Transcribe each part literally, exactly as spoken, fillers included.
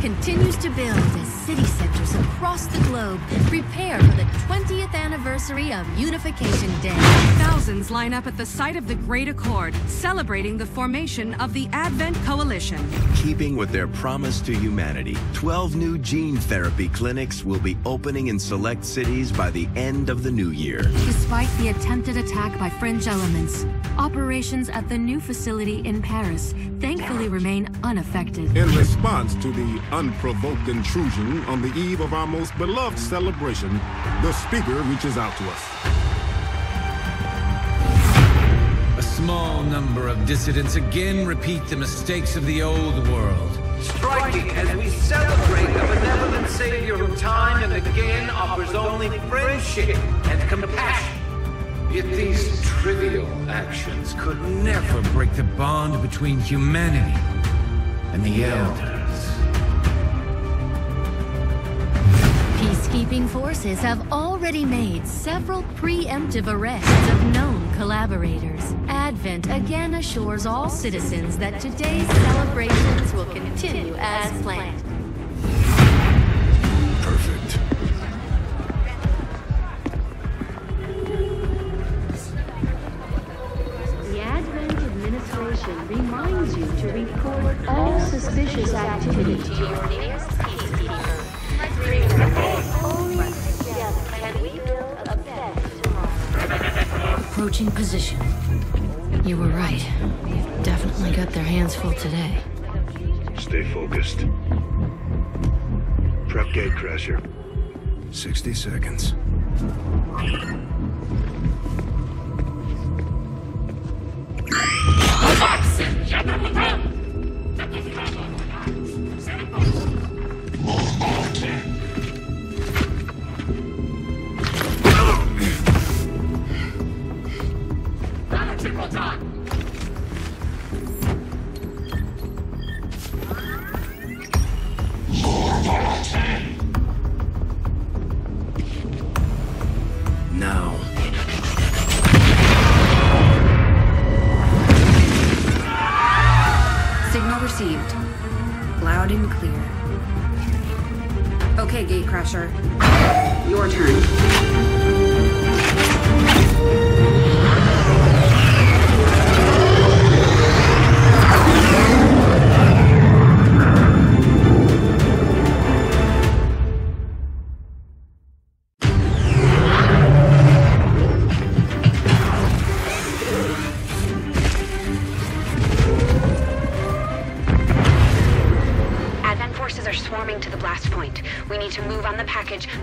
continues to build as city centers across the globe prepare for the twentieth anniversary of Unification Day. Thousands line up at the site of the Great Accord, celebrating the formation of the Advent Coalition. Keeping with their promise to humanity, twelve new gene therapy clinics will be opening in select cities by the end of the new year. Despite the attempted attack by fringe elements, operations at the new facility in Paris thankfully remain unaffected. In response to the unprovoked intrusion on the eve of our most beloved celebration, the speaker reaches out to us. A small number of dissidents again repeat the mistakes of the old world. Striking as we celebrate the benevolent savior of time and again offers only friendship and compassion. Yet these trivial actions could never break the bond between humanity and the Elders. Peacekeeping forces have already made several preemptive arrests of known collaborators. Advent again assures all citizens that today's celebrations will continue as planned. Perfect. Reminds you to report all suspicious activity to your nearest peacekeeper. Only together can we build a bed tomorrow. Approaching position. You were right. They've definitely got their hands full today. Stay focused. Prep gate crasher. Sixty seconds.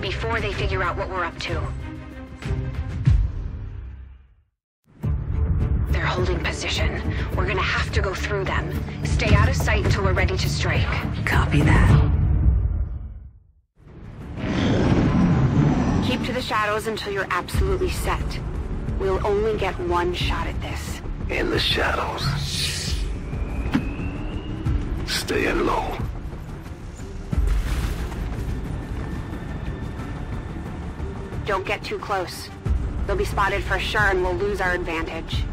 Before they figure out what we're up to. They're holding position. We're gonna have to go through them. Stay out of sight until we're ready to strike. Copy that. Keep to the shadows until you're absolutely set. We'll only get one shot at this. In the shadows. Staying low. Don't get too close. They'll be spotted for sure and we'll lose our advantage.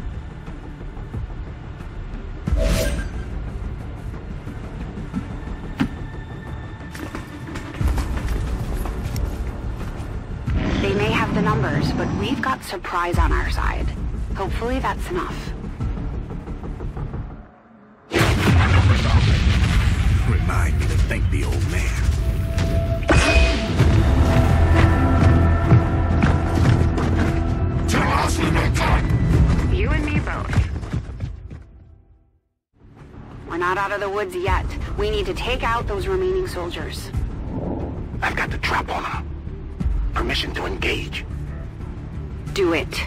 They may have the numbers, but we've got surprise on our side. Hopefully that's enough. Remind me to thank the old man. You and me both. We're not out of the woods yet. We need to take out those remaining soldiers. I've got the drop on them. Permission to engage. Do it.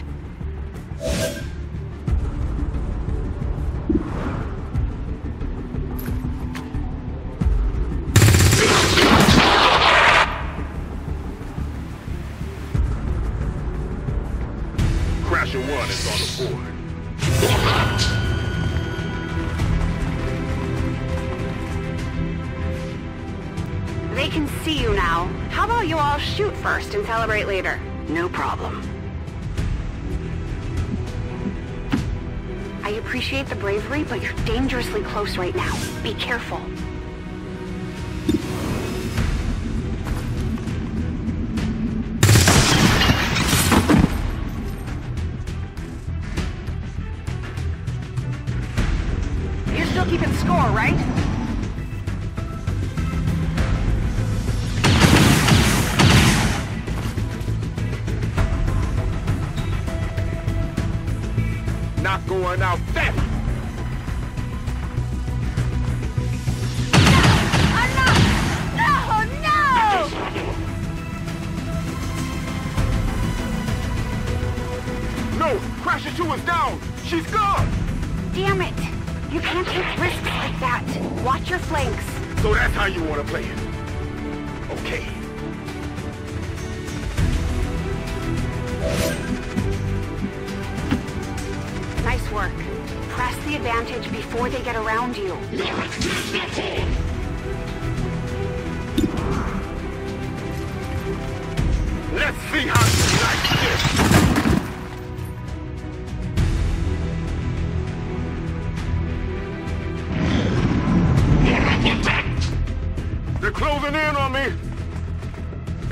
One is on the board. They can see you now. How about you all shoot first and celebrate later? No problem. I appreciate the bravery, but you're dangerously close right now. Be careful. are now dead! No! No! No! Crasher two is down! She's gone! Damn it! You can't take risks like that! Watch your flanks! So that's how you want to play it? Okay. Nice work. Press the advantage before they get around you. Let's see how you like this! Closing in on me!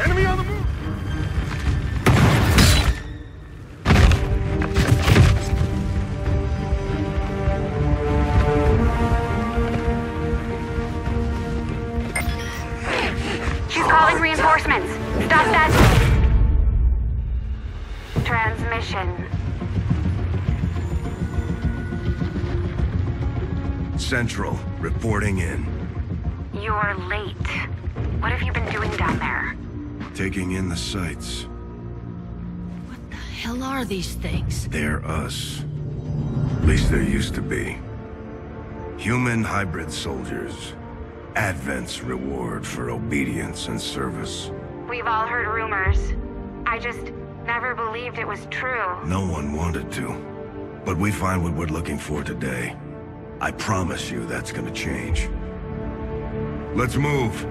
Enemy on the move! She's calling reinforcements. Stop that! Transmission. Central, reporting in. You're late. What have you been doing down there? Taking in the sights. What the hell are these things? They're us. At least they used to be. Human hybrid soldiers. Advent's reward for obedience and service. We've all heard rumors. I just never believed it was true. No one wanted to. But we find what we're looking for today. I promise you that's gonna change. Let's move.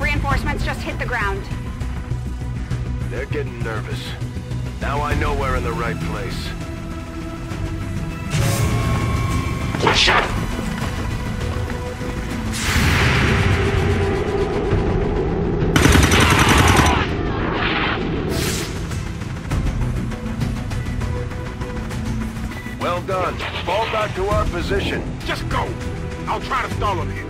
Reinforcements just hit the ground. They're getting nervous. Now I know we're in the right place. Shut up! Well done. Fall back to our position. Just go! I'll try to stall him here.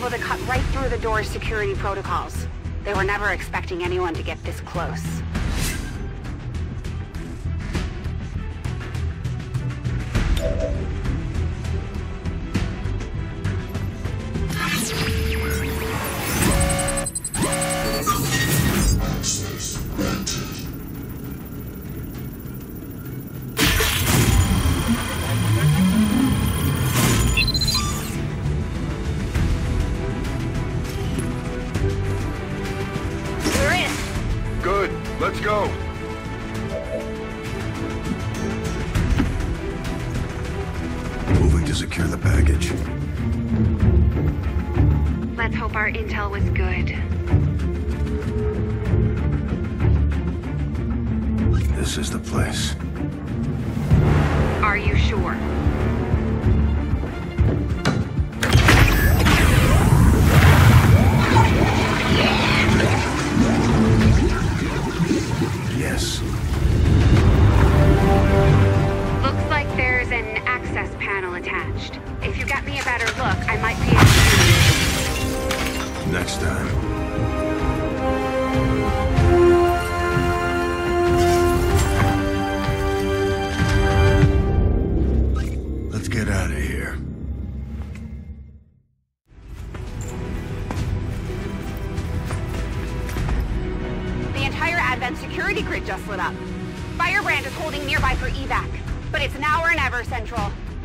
To cut right through the door's security protocols. They were never expecting anyone to get this close.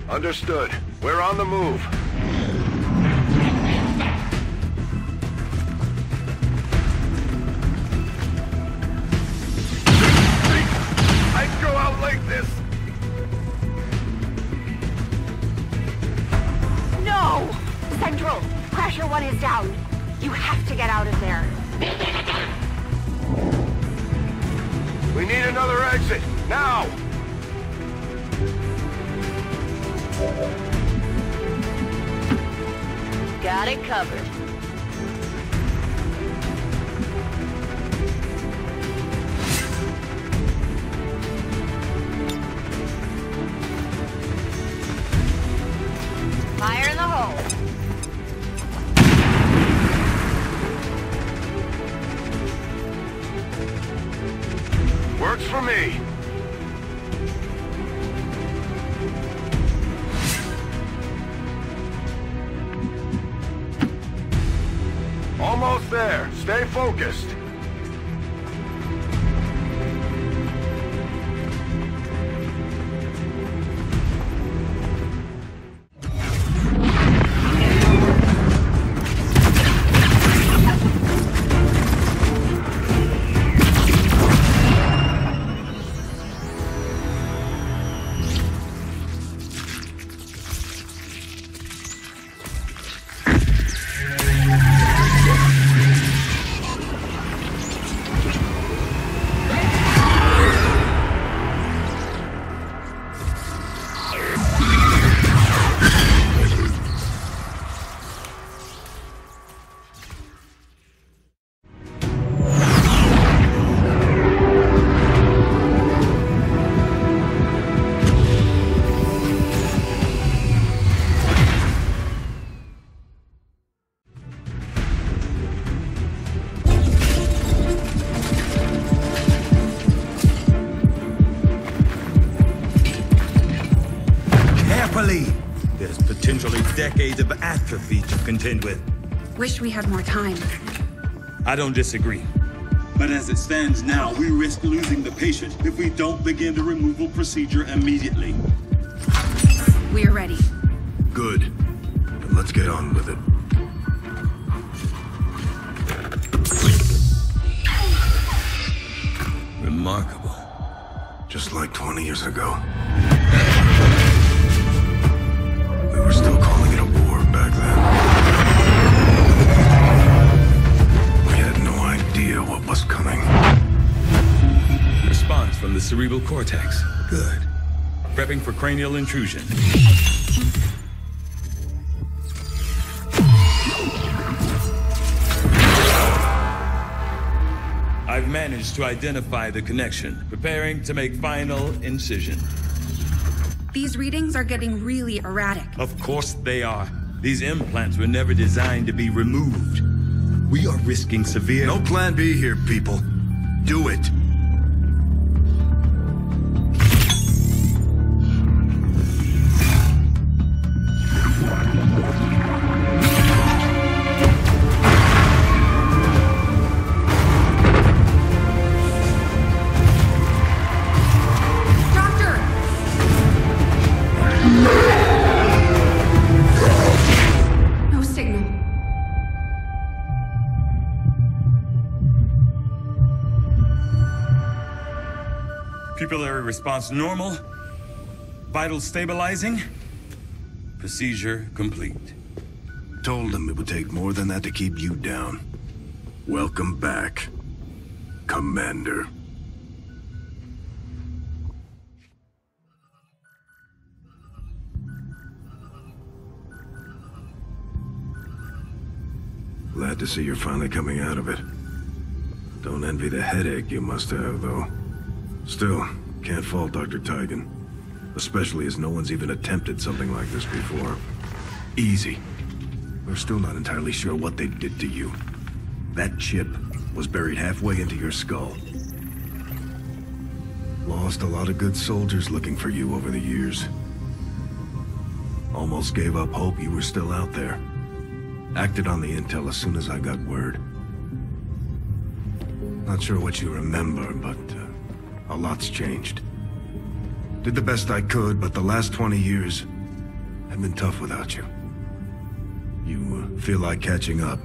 Understood. We're on the move. one is down. You have to get out of there. We need another exit, now! Got it covered. Fire in the hole. Works for me. Almost there. Stay focused. Decades of atrophy to contend with. Wish we had more time. I don't disagree. But as it stands now, we risk losing the patient if we don't begin the removal procedure immediately. We're ready. Good. Then let's get on with it. Remarkable. Just like twenty years ago. We were still calling it a war back then. We had no idea what was coming. Response from the cerebral cortex. Good. Prepping for cranial intrusion. I've managed to identify the connection. Preparing to make final incision. These readings are getting really erratic. Of course they are. These implants were never designed to be removed. We are risking severe... No plan B here, people. Do it. Pupillary response normal. Vital stabilizing. Procedure complete. Told them it would take more than that to keep you down. Welcome back, Commander. Glad to see you're finally coming out of it. Don't envy the headache you must have, though. Still, can't fault Doctor Tygan. Especially as no one's even attempted something like this before. Easy. We're still not entirely sure what they did to you. That chip was buried halfway into your skull. Lost a lot of good soldiers looking for you over the years. Almost gave up hope you were still out there. Acted on the intel as soon as I got word. Not sure what you remember, but... Uh, A lot's changed. Did the best I could, but the last twenty years had been tough without you. You uh, feel like catching up.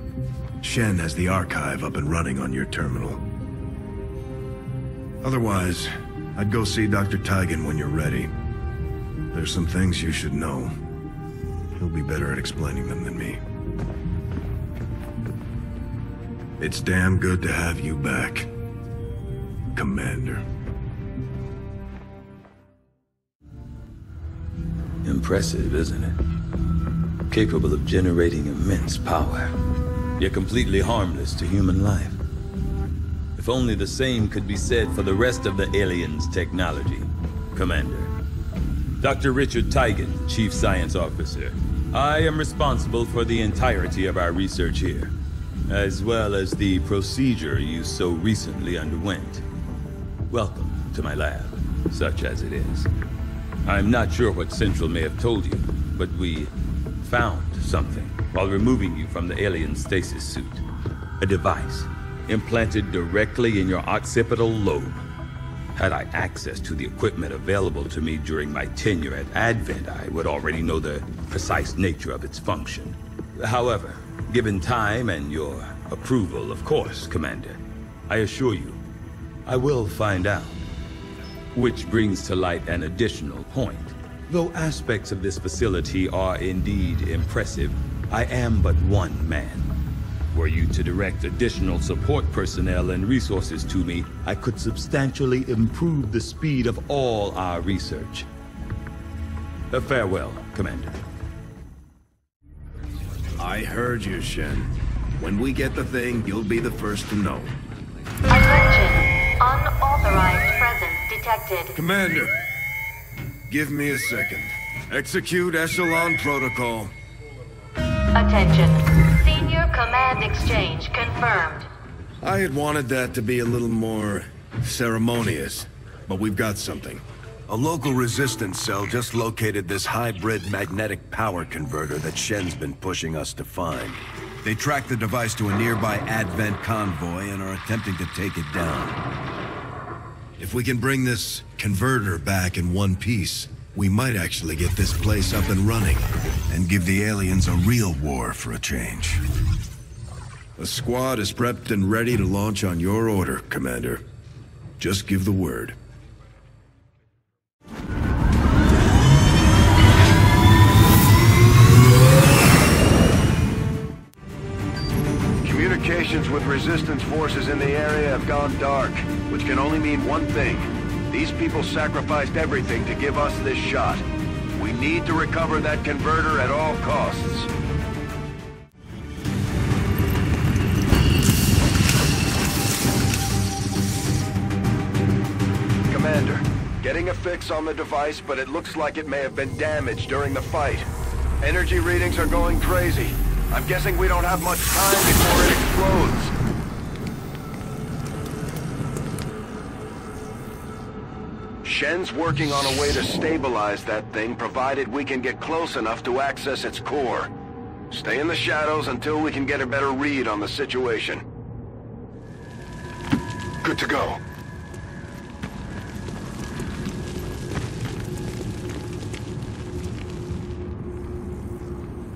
Shen has the archive up and running on your terminal. Otherwise, I'd go see Doctor Tygan when you're ready. There's some things you should know. He'll be better at explaining them than me. It's damn good to have you back, Commander. Impressive, isn't it? Capable of generating immense power, yet completely harmless to human life. If only the same could be said for the rest of the aliens' technology, Commander. Doctor Richard Tygan, Chief Science Officer. I am responsible for the entirety of our research here, as well as the procedure you so recently underwent. Welcome to my lab, such as it is. I'm not sure what Central may have told you, but we found something while removing you from the alien stasis suit. A device implanted directly in your occipital lobe. Had I access to the equipment available to me during my tenure at Advent, I would already know the precise nature of its function. However, given time and your approval, of course, Commander, I assure you, I will find out. Which brings to light an additional point. Though aspects of this facility are indeed impressive, I am but one man. Were you to direct additional support personnel and resources to me, I could substantially improve the speed of all our research. A farewell, Commander. I heard you, Shen. When we get the thing, you'll be the first to know. Attention! Unauthorized presence detected. Commander! Give me a second. Execute Echelon Protocol. Attention. Command exchange confirmed. I had wanted that to be a little more ceremonious, but we've got something. A local resistance cell just located this hybrid magnetic power converter that Shen's been pushing us to find. They tracked the device to a nearby Advent convoy and are attempting to take it down. If we can bring this converter back in one piece, we might actually get this place up and running and give the aliens a real war for a change. A squad is prepped and ready to launch on your order, Commander. Just give the word. Communications with resistance forces in the area have gone dark, which can only mean one thing. These people sacrificed everything to give us this shot. We need to recover that converter at all costs. Commander, getting a fix on the device, but it looks like it may have been damaged during the fight. Energy readings are going crazy. I'm guessing we don't have much time before it explodes. Shen's working on a way to stabilize that thing, provided we can get close enough to access its core. Stay in the shadows until we can get a better read on the situation. Good to go.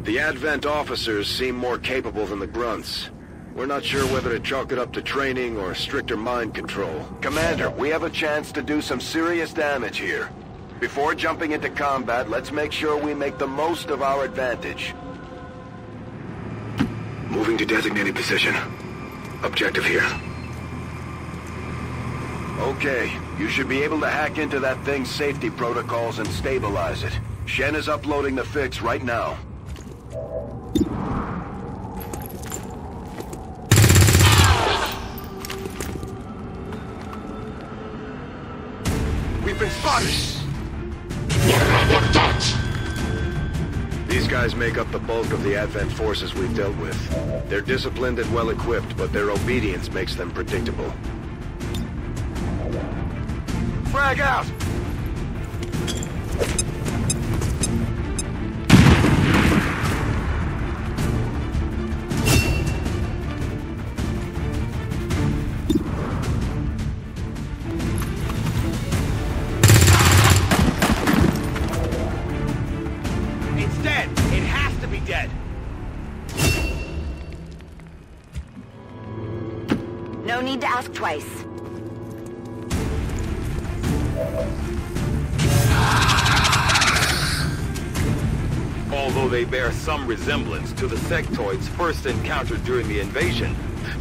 The Advent officers seem more capable than the grunts. We're not sure whether to chalk it up to training or stricter mind control. Commander, we have a chance to do some serious damage here. Before jumping into combat, let's make sure we make the most of our advantage. Moving to designated position. Objective here. Okay, you should be able to hack into that thing's safety protocols and stabilize it. Shen is uploading the fix right now. We've been spotted! These guys make up the bulk of the Advent forces we've dealt with. They're disciplined and well-equipped, but their obedience makes them predictable. Frag out! Twice. Although they bear some resemblance to the sectoids first encountered during the invasion,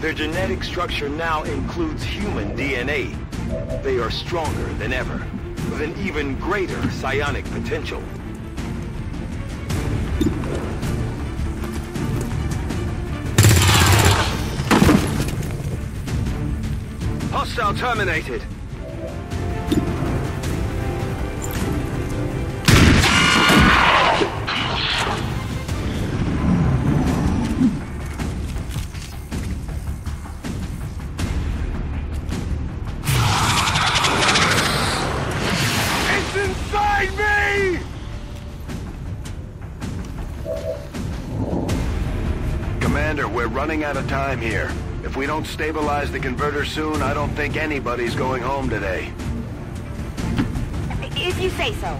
Their genetic structure now includes human D N A. They are stronger than ever, with an even greater psionic potential. Hostile terminated. Running out of time here. If we don't stabilize the converter soon, I don't think anybody's going home today. If you say so.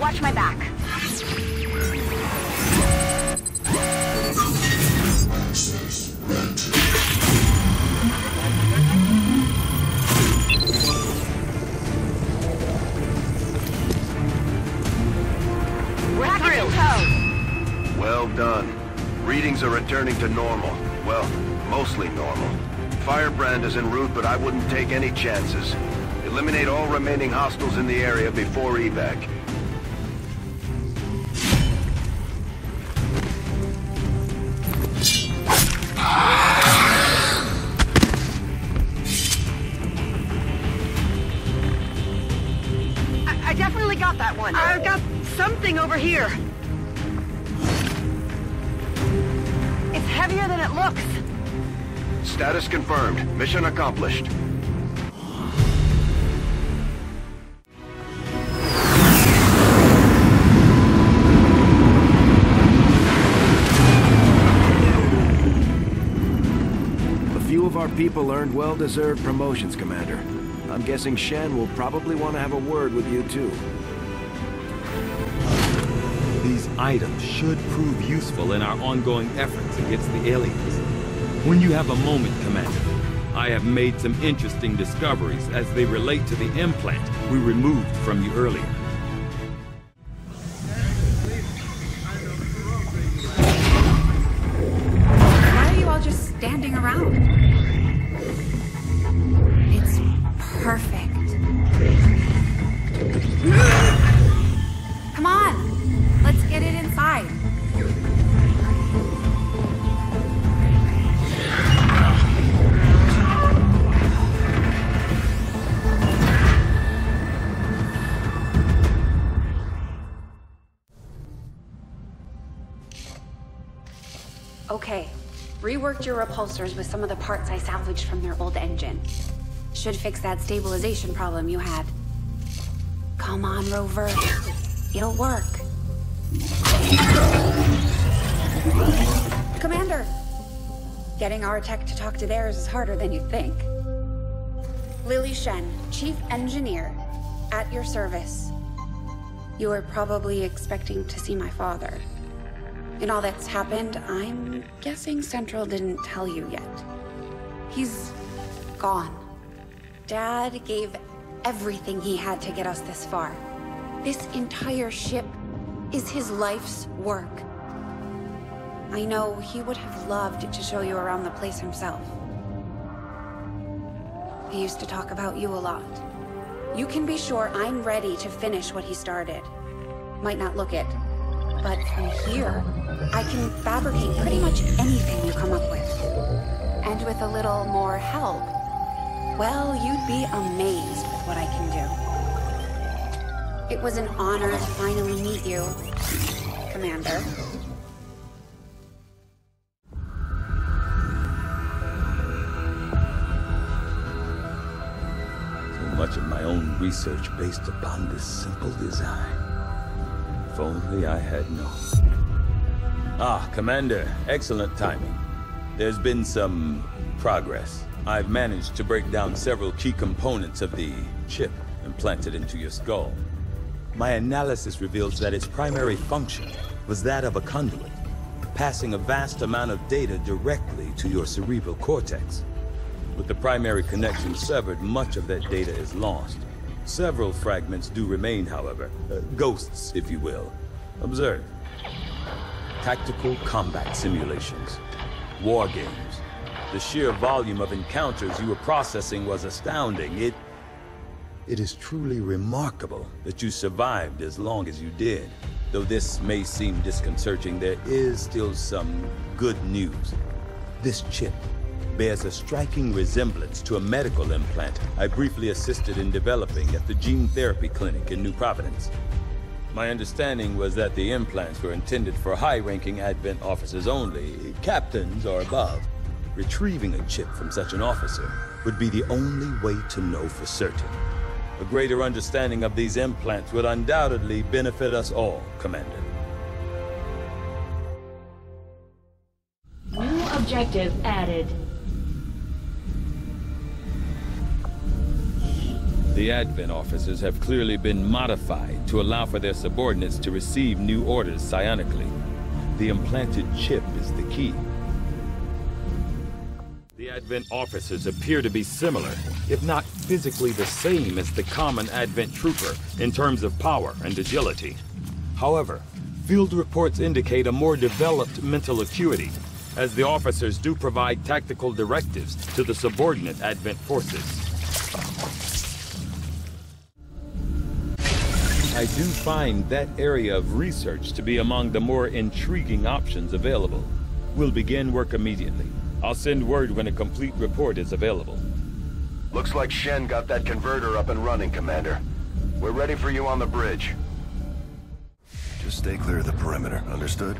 Watch my back. Well done. Readings are returning to normal. Well, mostly normal. Firebrand is en route, but I wouldn't take any chances. Eliminate all remaining hostiles in the area before evac. I, I definitely got that one. I've got something over here. Heavier than it looks. Status confirmed. Mission accomplished. A few of our people earned well-deserved promotions, Commander. I'm guessing Shen will probably want to have a word with you, too. These items should prove useful in our ongoing efforts against the aliens. When you have a moment, Commander, I have made some interesting discoveries as they relate to the implant we removed from you earlier. Why are you all just standing around? It's perfect. Come on! Let's get it inside. Okay. Reworked your repulsors with some of the parts I salvaged from their old engine. Should fix that stabilization problem you had. Come on, Rover. It'll work. Commander! Getting our tech to talk to theirs is harder than you think. Lily Shen, Chief Engineer, at your service. You were probably expecting to see my father. In all that's happened, I'm guessing Central didn't tell you yet. He's gone. Dad gave everything he had to get us this far. This entire ship is his life's work. I know he would have loved to show you around the place himself. He used to talk about you a lot. You can be sure I'm ready to finish what he started. Might not look it, but from here, I can fabricate pretty much anything you come up with. And with a little more help, well, you'd be amazed with what I can do. It was an honor to finally meet you, Commander. So much of my own research based upon this simple design. If only I had known. Ah, Commander, excellent timing. There's been some progress. I've managed to break down several key components of the chip implanted into your skull. My analysis reveals that its primary function was that of a conduit, passing a vast amount of data directly to your cerebral cortex. With the primary connection severed, much of that data is lost. Several fragments do remain, however, uh, ghosts, if you will. Observe. tactical combat simulations, war games. The sheer volume of encounters you were processing was astounding. It, it is truly remarkable that you survived as long as you did. Though this may seem disconcerting, there is still some good news. This chip bears a striking resemblance to a medical implant I briefly assisted in developing at the gene therapy clinic in New Providence. My understanding was that the implants were intended for high-ranking Advent officers only, captains or above. Retrieving a chip from such an officer would be the only way to know for certain. A greater understanding of these implants would undoubtedly benefit us all, Commander. New objective added. The Advent officers have clearly been modified to allow for their subordinates to receive new orders psionically. The implanted chip is the key. The Advent officers appear to be similar, if not physically the same as the common Advent Trooper in terms of power and agility. However, field reports indicate a more developed mental acuity, as the officers do provide tactical directives to the subordinate Advent forces. I do find that area of research to be among the more intriguing options available. We'll begin work immediately. I'll send word when a complete report is available. Looks like Shen got that converter up and running, Commander. We're ready for you on the bridge. Just stay clear of the perimeter, understood?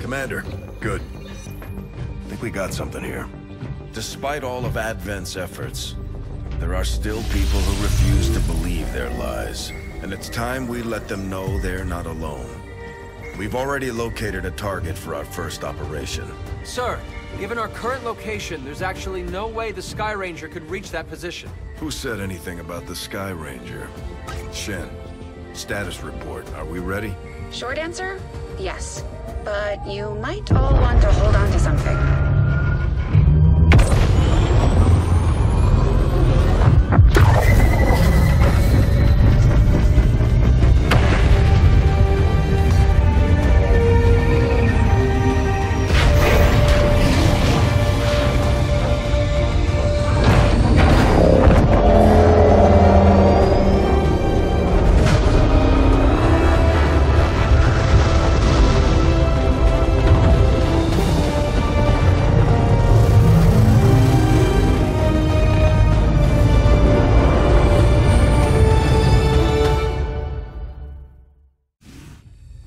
Commander, good. I think we got something here. Despite all of Advent's efforts, there are still people who refuse to believe their lies, and it's time we let them know they're not alone. We've already located a target for our first operation. Sir, given our current location, there's actually no way the Sky Ranger could reach that position. Who said anything about the Sky Ranger? Shen, status report. Are we ready? Short answer, yes. But you might all want to hold on to something.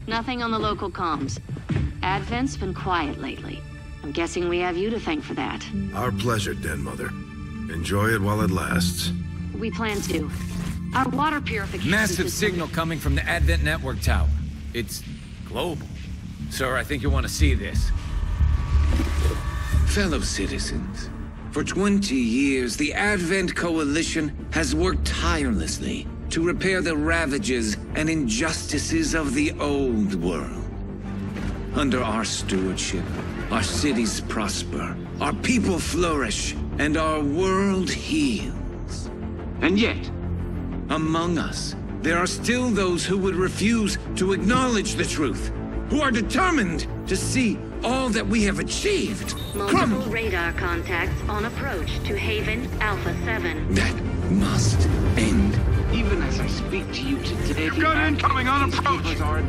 Nothing on the local comms. Advent's been quiet lately. I'm guessing we have you to thank for that. Our pleasure, Den Mother. Enjoy it while it lasts. We plan to. Our water purification... Massive signal coming from the Advent Network Tower. It's global. Sir, I think you want to see this. Fellow citizens, for twenty years, the Advent Coalition has worked tirelessly to repair the ravages and injustices of the old world. Under our stewardship, our cities prosper, our people flourish, and our world heals. And yet, among us, there are still those who would refuse to acknowledge the truth, who are determined to see all that we have achieved. Multiple Crumb. radar contacts on approach to Haven Alpha seven. That must end. Even as I speak to you today, you've got incoming on approach.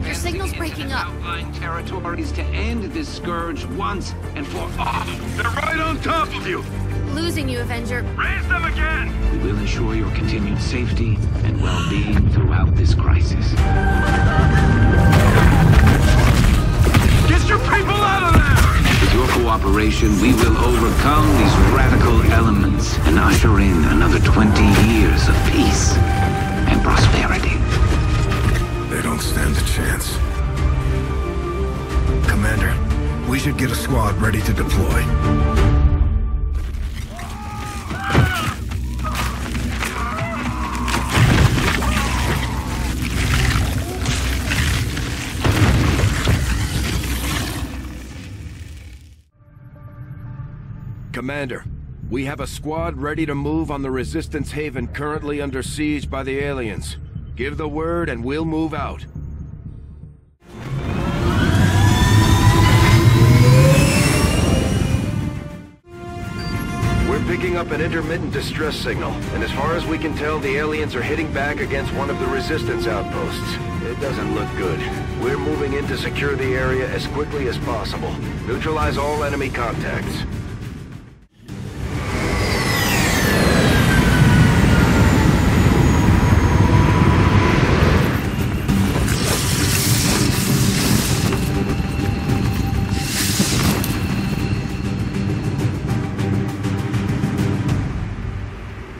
Your signal's breaking up. Outlying territories to end this scourge once and for all. They're right on top of you. Losing you, Avenger. Raise them again. We will ensure your continued safety and well-being throughout this crisis. Get your people out of there. With your cooperation, we will overcome these radical elements and usher in another twenty years of peace. Prosperity. They don't stand a chance. Commander, we should get a squad ready to deploy. Commander, we have a squad ready to move on the Resistance Haven currently under siege by the aliens. Give the word and we'll move out. We're picking up an intermittent distress signal, and as far as we can tell, the aliens are hitting back against one of the resistance outposts. It doesn't look good. We're moving in to secure the area as quickly as possible. Neutralize all enemy contacts.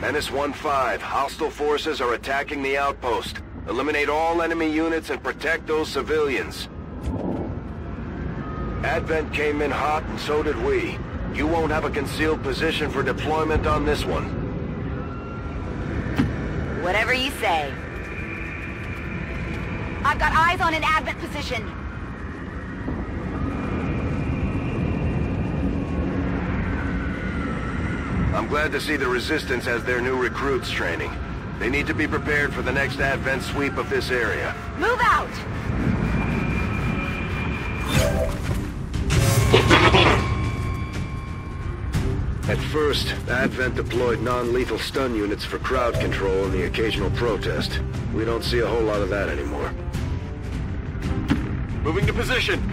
Menace one five, hostile forces are attacking the outpost. Eliminate all enemy units and protect those civilians. Advent came in hot and so did we. You won't have a concealed position for deployment on this one. Whatever you say. I've got eyes on an Advent position. I'm glad to see the Resistance has their new recruits training. They need to be prepared for the next Advent sweep of this area. Move out! At first, Advent deployed non-lethal stun units for crowd control and the occasional protest. We don't see a whole lot of that anymore. Moving to position!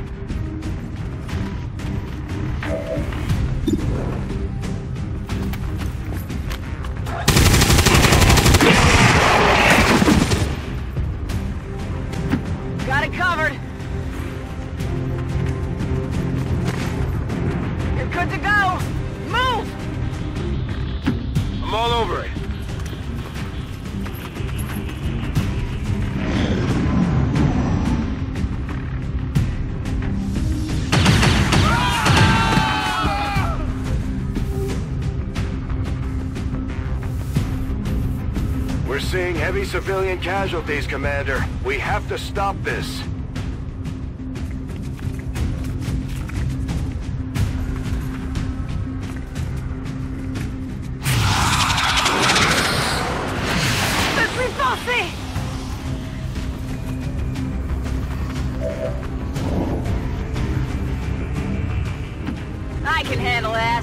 Heavy civilian casualties, Commander. We have to stop this. I can handle that.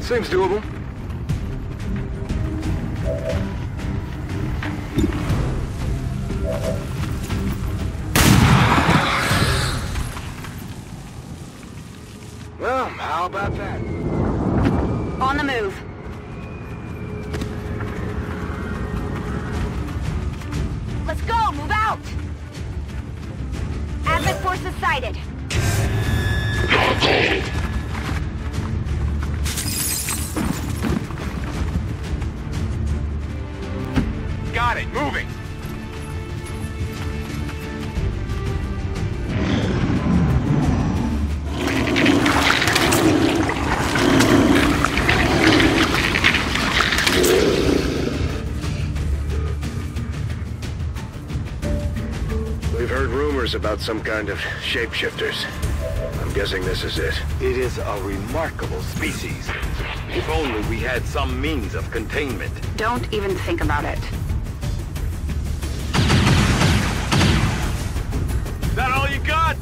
Seems doable. Well, how about that? On the move. Let's go, move out! Advent forces sighted. Got it, moving! We've heard rumors about some kind of shapeshifters. I'm guessing this is it. It is a remarkable species. If only we had some means of containment. Don't even think about it. Is that all you got?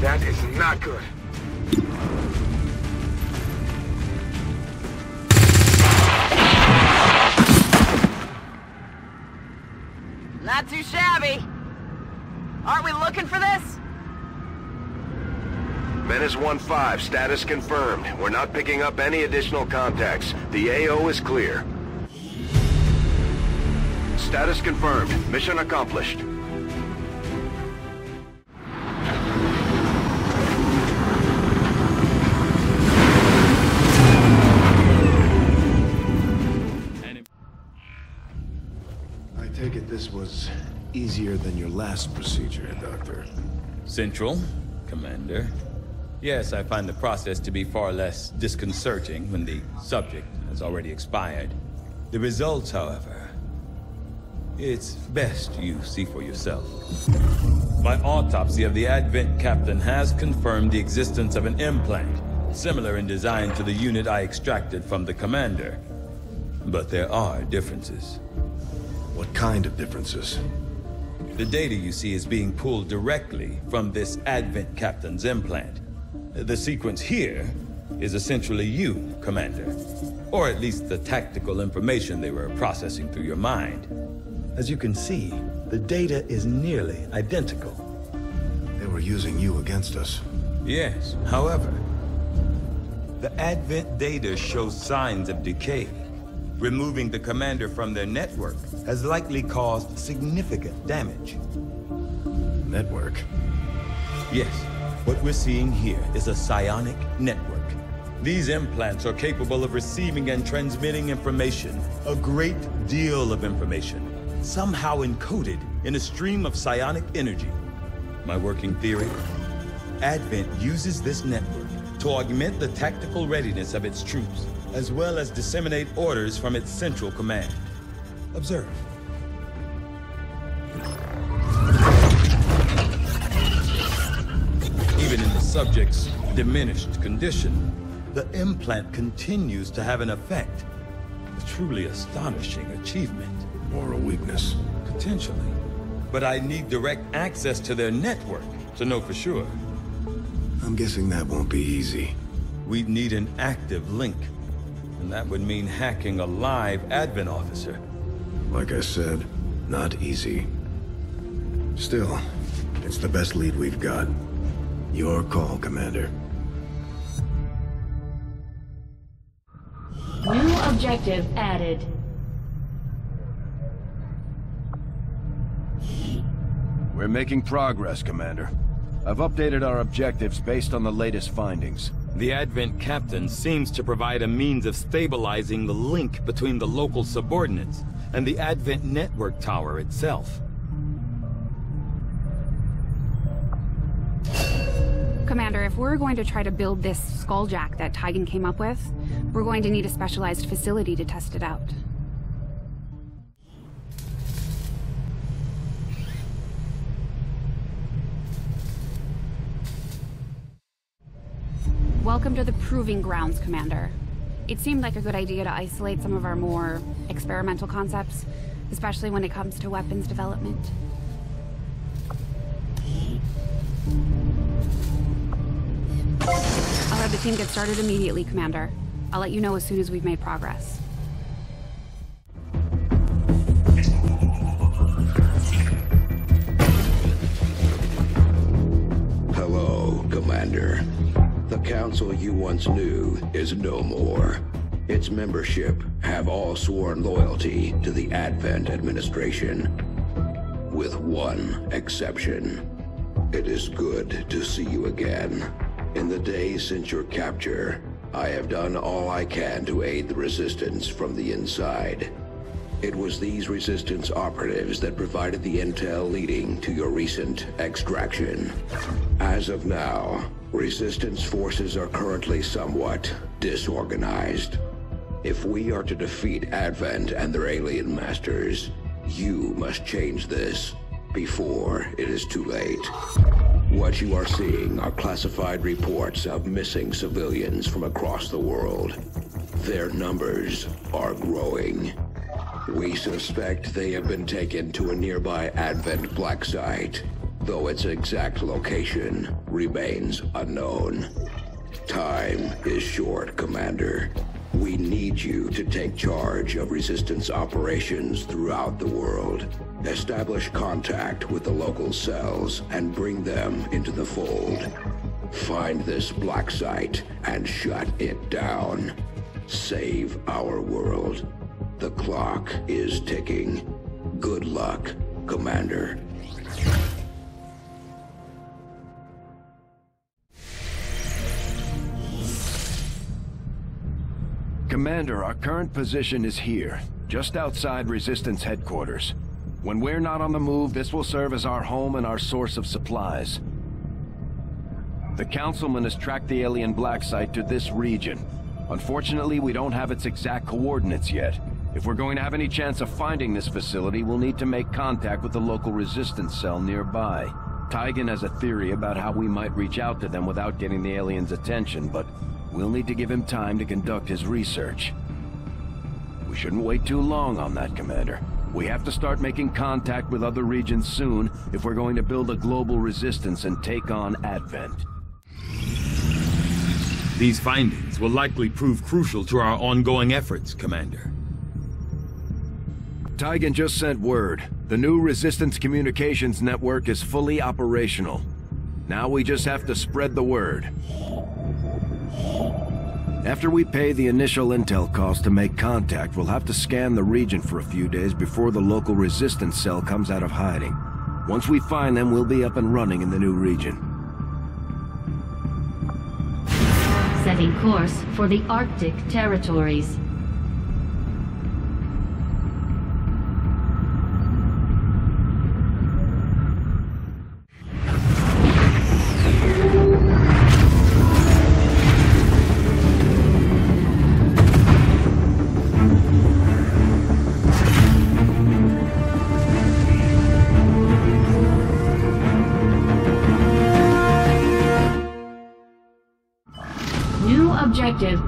That is not good. Not too shabby. Aren't we looking for this? Menace one five, status confirmed. We're not picking up any additional contacts. The A O is clear. Status confirmed. Mission accomplished. This was easier than your last procedure, Doctor. Central, Commander. Yes, I find the process to be far less disconcerting when the subject has already expired. The results, however, it's best you see for yourself. My autopsy of the Advent Captain has confirmed the existence of an implant, similar in design to the unit I extracted from the Commander. But there are differences. What kind of differences? The data you see is being pulled directly from this Advent Captain's implant. The sequence here is essentially you, Commander. Or at least the tactical information they were processing through your mind. As you can see, the data is nearly identical. They were using you against us. Yes, however, the Advent data shows signs of decay. Removing the Commander from their network has likely caused significant damage. Network? Yes. What we're seeing here is a psionic network. These implants are capable of receiving and transmitting information, a great deal of information, somehow encoded in a stream of psionic energy. My working theory? Advent uses this network to augment the tactical readiness of its troops, as well as disseminate orders from its central command. Observe. Even in the subject's diminished condition, the implant continues to have an effect. A truly astonishing achievement. Or a weakness. Potentially. But I need direct access to their network to know for sure. I'm guessing that won't be easy. We'd need an active link. And that would mean hacking a live Advent officer. Like I said, not easy. Still, it's the best lead we've got. Your call, Commander. New objective added. We're making progress, Commander. I've updated our objectives based on the latest findings. The Advent Captain seems to provide a means of stabilizing the link between the local subordinates and the Advent Network Tower itself. Commander, if we're going to try to build this Skulljack that Tygan came up with, we're going to need a specialized facility to test it out. Welcome to the Proving Grounds, Commander. It seemed like a good idea to isolate some of our more experimental concepts, especially when it comes to weapons development. I'll have the team get started immediately, Commander. I'll let you know as soon as we've made progress. Hello, Commander. The council you once knew is no more. Its membership have all sworn loyalty to the Advent Administration, with one exception. It is good to see you again. In the days since your capture, I have done all I can to aid the resistance from the inside. It was these resistance operatives that provided the intel leading to your recent extraction. As of now, resistance forces are currently somewhat disorganized. If we are to defeat Advent and their alien masters, you must change this before it is too late. What you are seeing are classified reports of missing civilians from across the world. Their numbers are growing. We suspect they have been taken to a nearby Advent Black Site, though its exact location remains unknown. Time is short, Commander. We need you to take charge of resistance operations throughout the world. Establish contact with the local cells and bring them into the fold. Find this black site and shut it down. Save our world. The clock is ticking. Good luck, Commander. Commander, our current position is here, just outside Resistance headquarters. When we're not on the move, this will serve as our home and our source of supplies. The Councilman has tracked the alien black site to this region. Unfortunately, we don't have its exact coordinates yet. If we're going to have any chance of finding this facility, we'll need to make contact with the local resistance cell nearby. Tygan has a theory about how we might reach out to them without getting the aliens' attention, but we'll need to give him time to conduct his research. We shouldn't wait too long on that, Commander. We have to start making contact with other regions soon if we're going to build a global resistance and take on Advent. These findings will likely prove crucial to our ongoing efforts, Commander. Tygan just sent word. The new resistance communications network is fully operational. Now we just have to spread the word. After we pay the initial intel cost to make contact, we'll have to scan the region for a few days before the local resistance cell comes out of hiding. Once we find them, we'll be up and running in the new region. Setting course for the Arctic territories.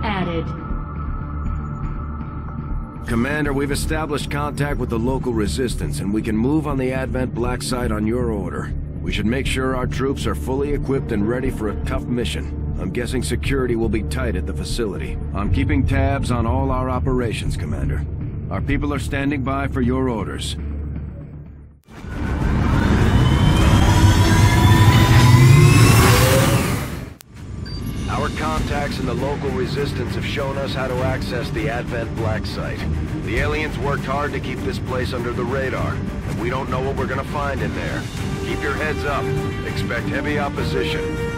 Added. Commander, we've established contact with the local resistance, and we can move on the Advent Black Site on your order. We should make sure our troops are fully equipped and ready for a tough mission. I'm guessing security will be tight at the facility. I'm keeping tabs on all our operations, Commander. Our people are standing by for your orders. Our contacts in the local resistance have shown us how to access the Advent Black Site. The aliens worked hard to keep this place under the radar, and we don't know what we're gonna find in there. Keep your heads up. Expect heavy opposition.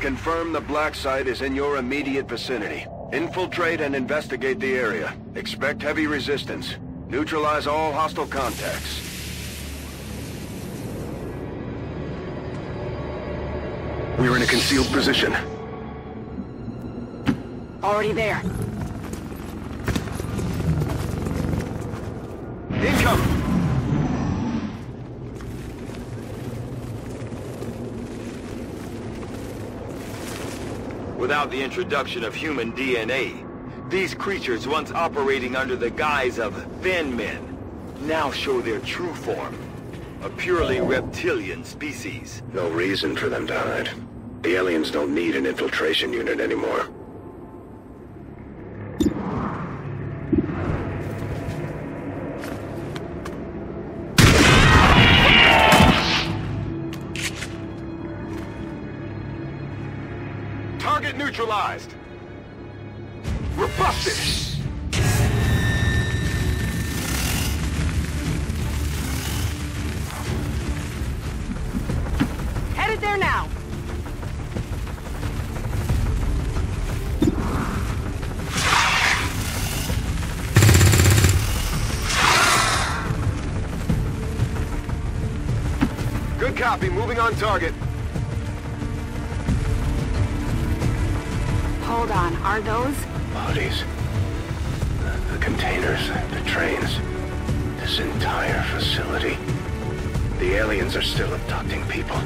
Confirm the black site is in your immediate vicinity. Infiltrate and investigate the area. Expect heavy resistance. Neutralize all hostile contacts. We're in a concealed position. Already there. Incoming! Without the introduction of human D N A, these creatures, once operating under the guise of Thin Men, now show their true form, a purely reptilian species. No reason for them to hide. The aliens don't need an infiltration unit anymore. Neutralized. We're busted. Headed there now. Good copy. Moving on target. Hold on, are those? Bodies. The, the containers, the trains. This entire facility. The aliens are still abducting people.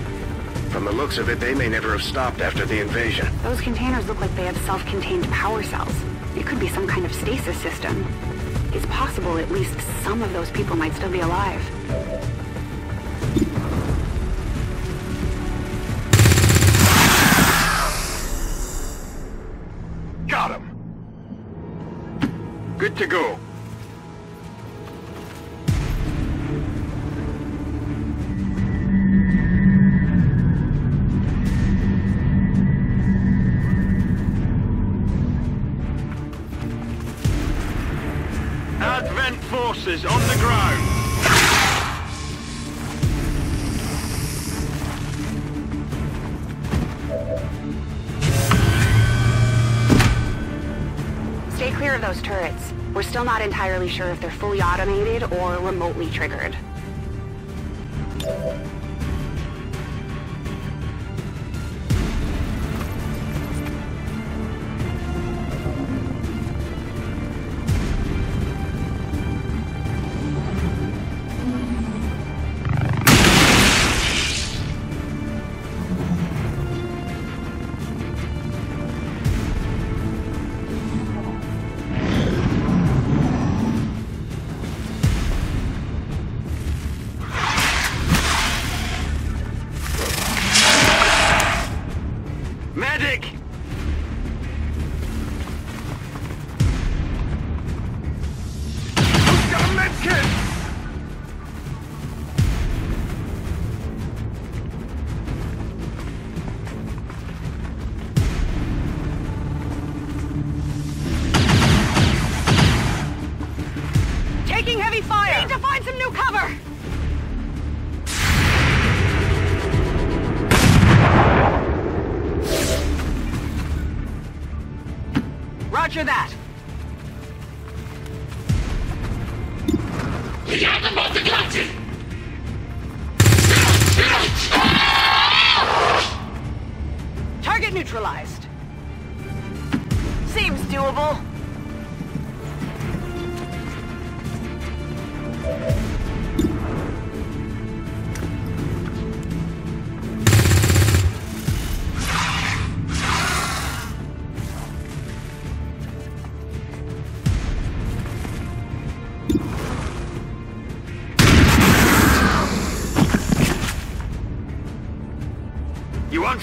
From the looks of it, they may never have stopped after the invasion. Those containers look like they have self-contained power cells. It could be some kind of stasis system. It's possible at least some of those people might still be alive. Got him! Good to go. Forces on the ground. Stay clear of those turrets. We're still not entirely sure if they're fully automated or remotely triggered.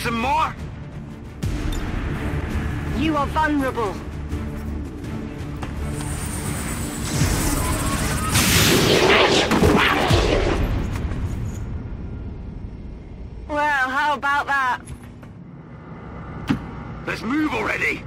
Some more? You are vulnerable. Well, how about that? Let's move already.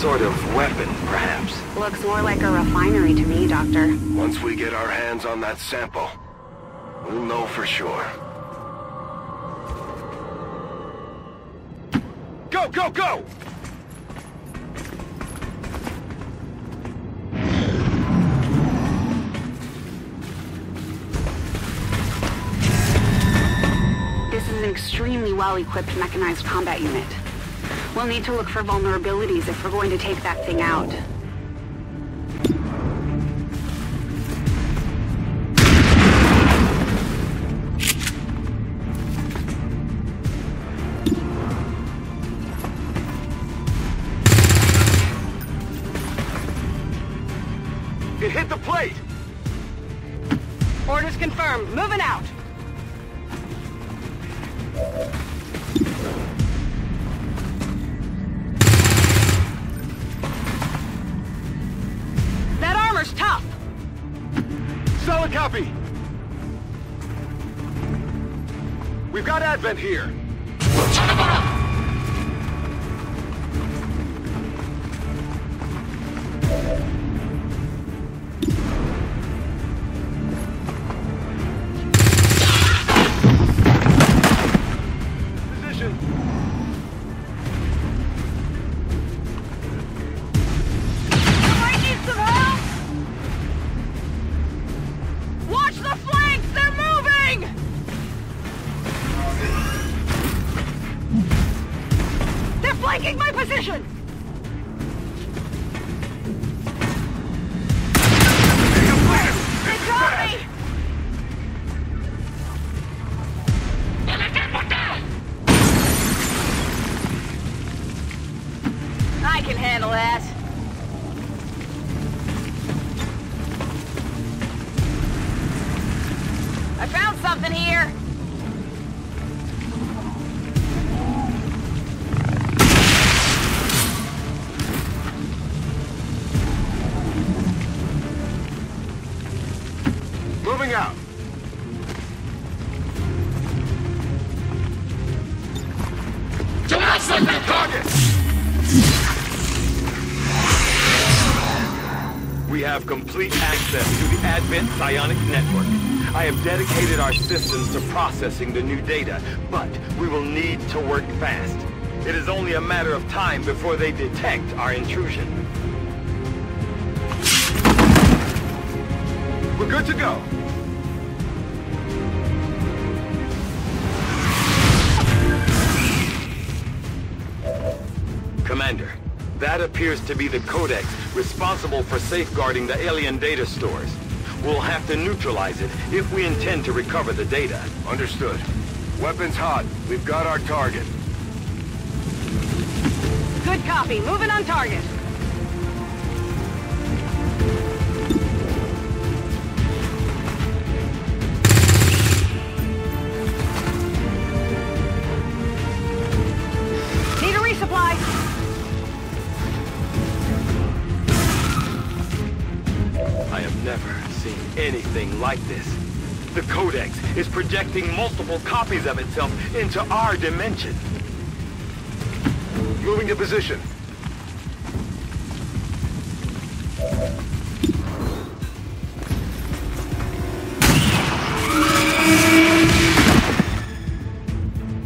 Sort of weapon, perhaps. Looks more like a refinery to me, Doctor. Once we get our hands on that sample, we'll know for sure. Go, go, go! This is an extremely well-equipped mechanized combat unit. We'll need to look for vulnerabilities if we're going to take that thing out. It hit the plate! Orders confirmed. Moving out! We've got Advent here. position! Complete access to the Advent Psionic Network. I have dedicated our systems to processing the new data, but we will need to work fast. It is only a matter of time before they detect our intrusion. We're good to go. Commander, that appears to be the Codex responsible for safeguarding the alien data stores. We'll have to neutralize it if we intend to recover the data. Understood. Weapons hot. We've got our target. Good copy. Moving on target. Need a resupply. Anything like this. The Codex is projecting multiple copies of itself into our dimension. Moving to position.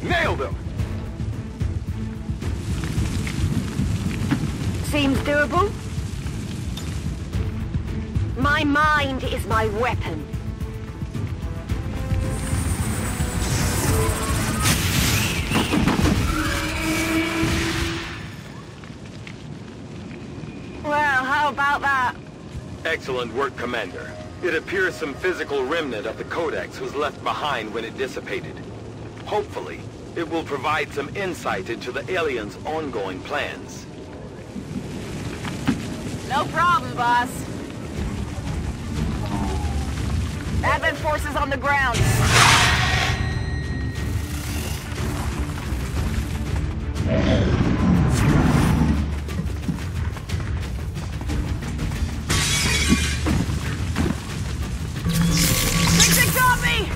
Nailed them! Seems doable. My mind is my weapon. Well, how about that? Excellent work, Commander. It appears some physical remnant of the Codex was left behind when it dissipated. Hopefully, it will provide some insight into the aliens' ongoing plans. No problem, boss. Advent forces on the ground. Six, six on me!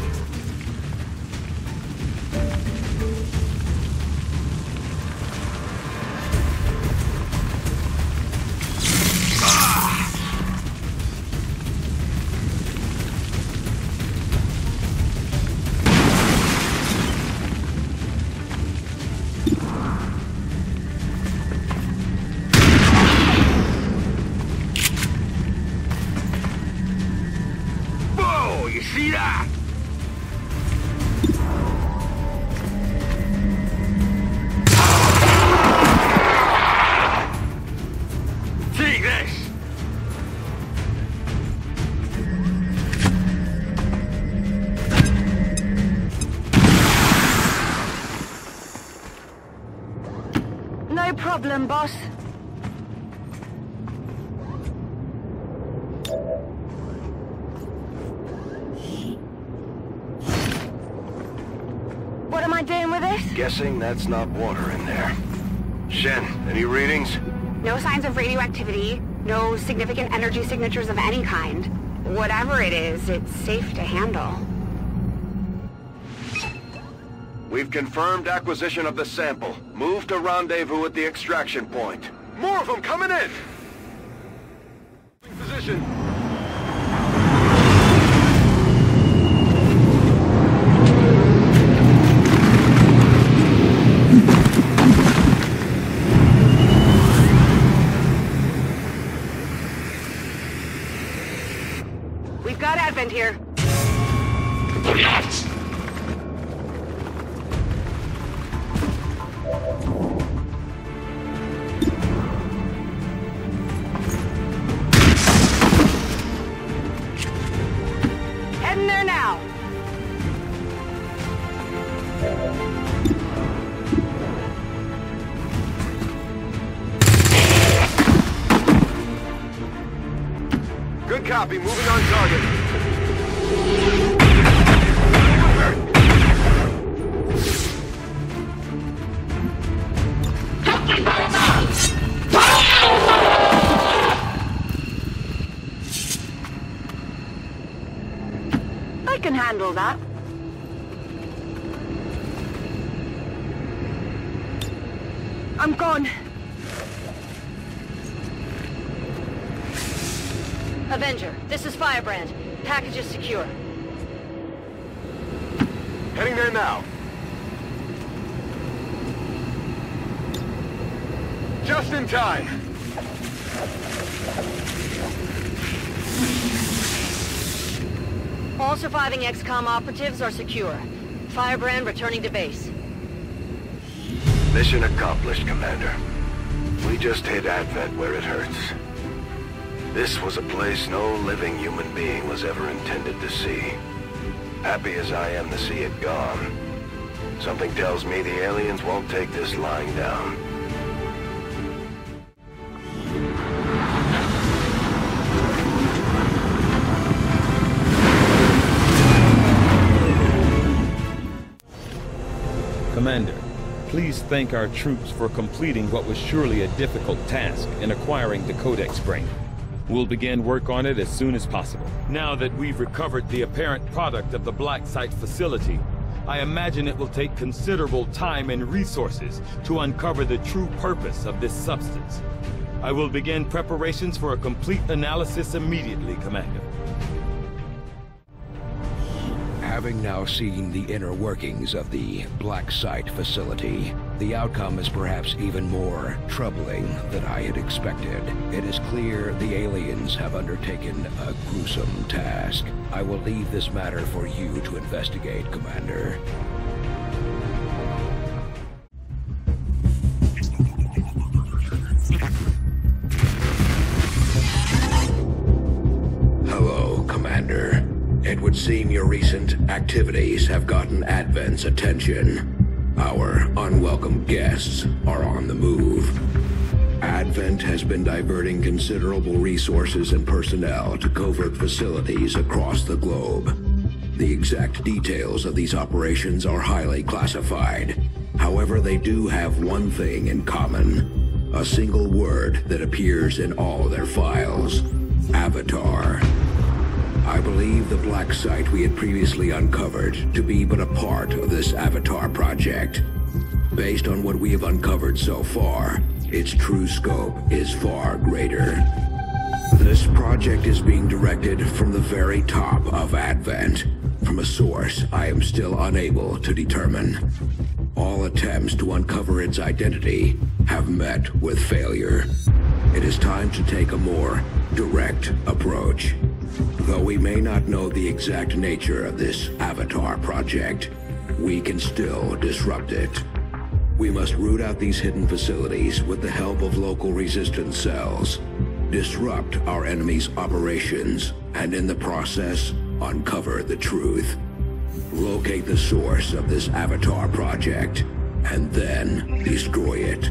Problem, boss. What am I doing with this? Guessing that's not water in there. Shen, any readings? No signs of radioactivity, no significant energy signatures of any kind. Whatever it is, it's safe to handle. We've confirmed acquisition of the sample. Move to rendezvous at the extraction point. More of them coming in! Position. We've got Advent here. heading there now. Good copy. Moving on target. I can handle that. I'm gone. Avenger, this is Firebrand. Package is secure. Heading there now. Just in time. All surviving X COM operatives are secure. Firebrand returning to base. Mission accomplished, Commander. We just hit Advent where it hurts. This was a place no living human being was ever intended to see. Happy as I am to see it gone, something tells me the aliens won't take this lying down. Commander, please thank our troops for completing what was surely a difficult task in acquiring the Codex Brain. We'll begin work on it as soon as possible. Now that we've recovered the apparent product of the Black Site facility, I imagine it will take considerable time and resources to uncover the true purpose of this substance. I will begin preparations for a complete analysis immediately, Commander. Having now seen the inner workings of the Black Site facility, the outcome is perhaps even more troubling than I had expected. It is clear the aliens have undertaken a gruesome task. I will leave this matter for you to investigate, Commander. Hello, Commander. It would seem your recent activities have gotten Advent's attention. Our unwelcome guests are on the move. Advent has been diverting considerable resources and personnel to covert facilities across the globe. The exact details of these operations are highly classified. However, they do have one thing in common, a single word that appears in all their files: Avatar. I believe the Black Site we had previously uncovered to be but a part of this Avatar Project. Based on what we have uncovered so far, its true scope is far greater. This project is being directed from the very top of Advent, from a source I am still unable to determine. All attempts to uncover its identity have met with failure. It is time to take a more direct approach. Though we may not know the exact nature of this Avatar project, we can still disrupt it. We must root out these hidden facilities with the help of local resistance cells, disrupt our enemy's operations, and in the process, uncover the truth. Locate the source of this Avatar project, and then destroy it.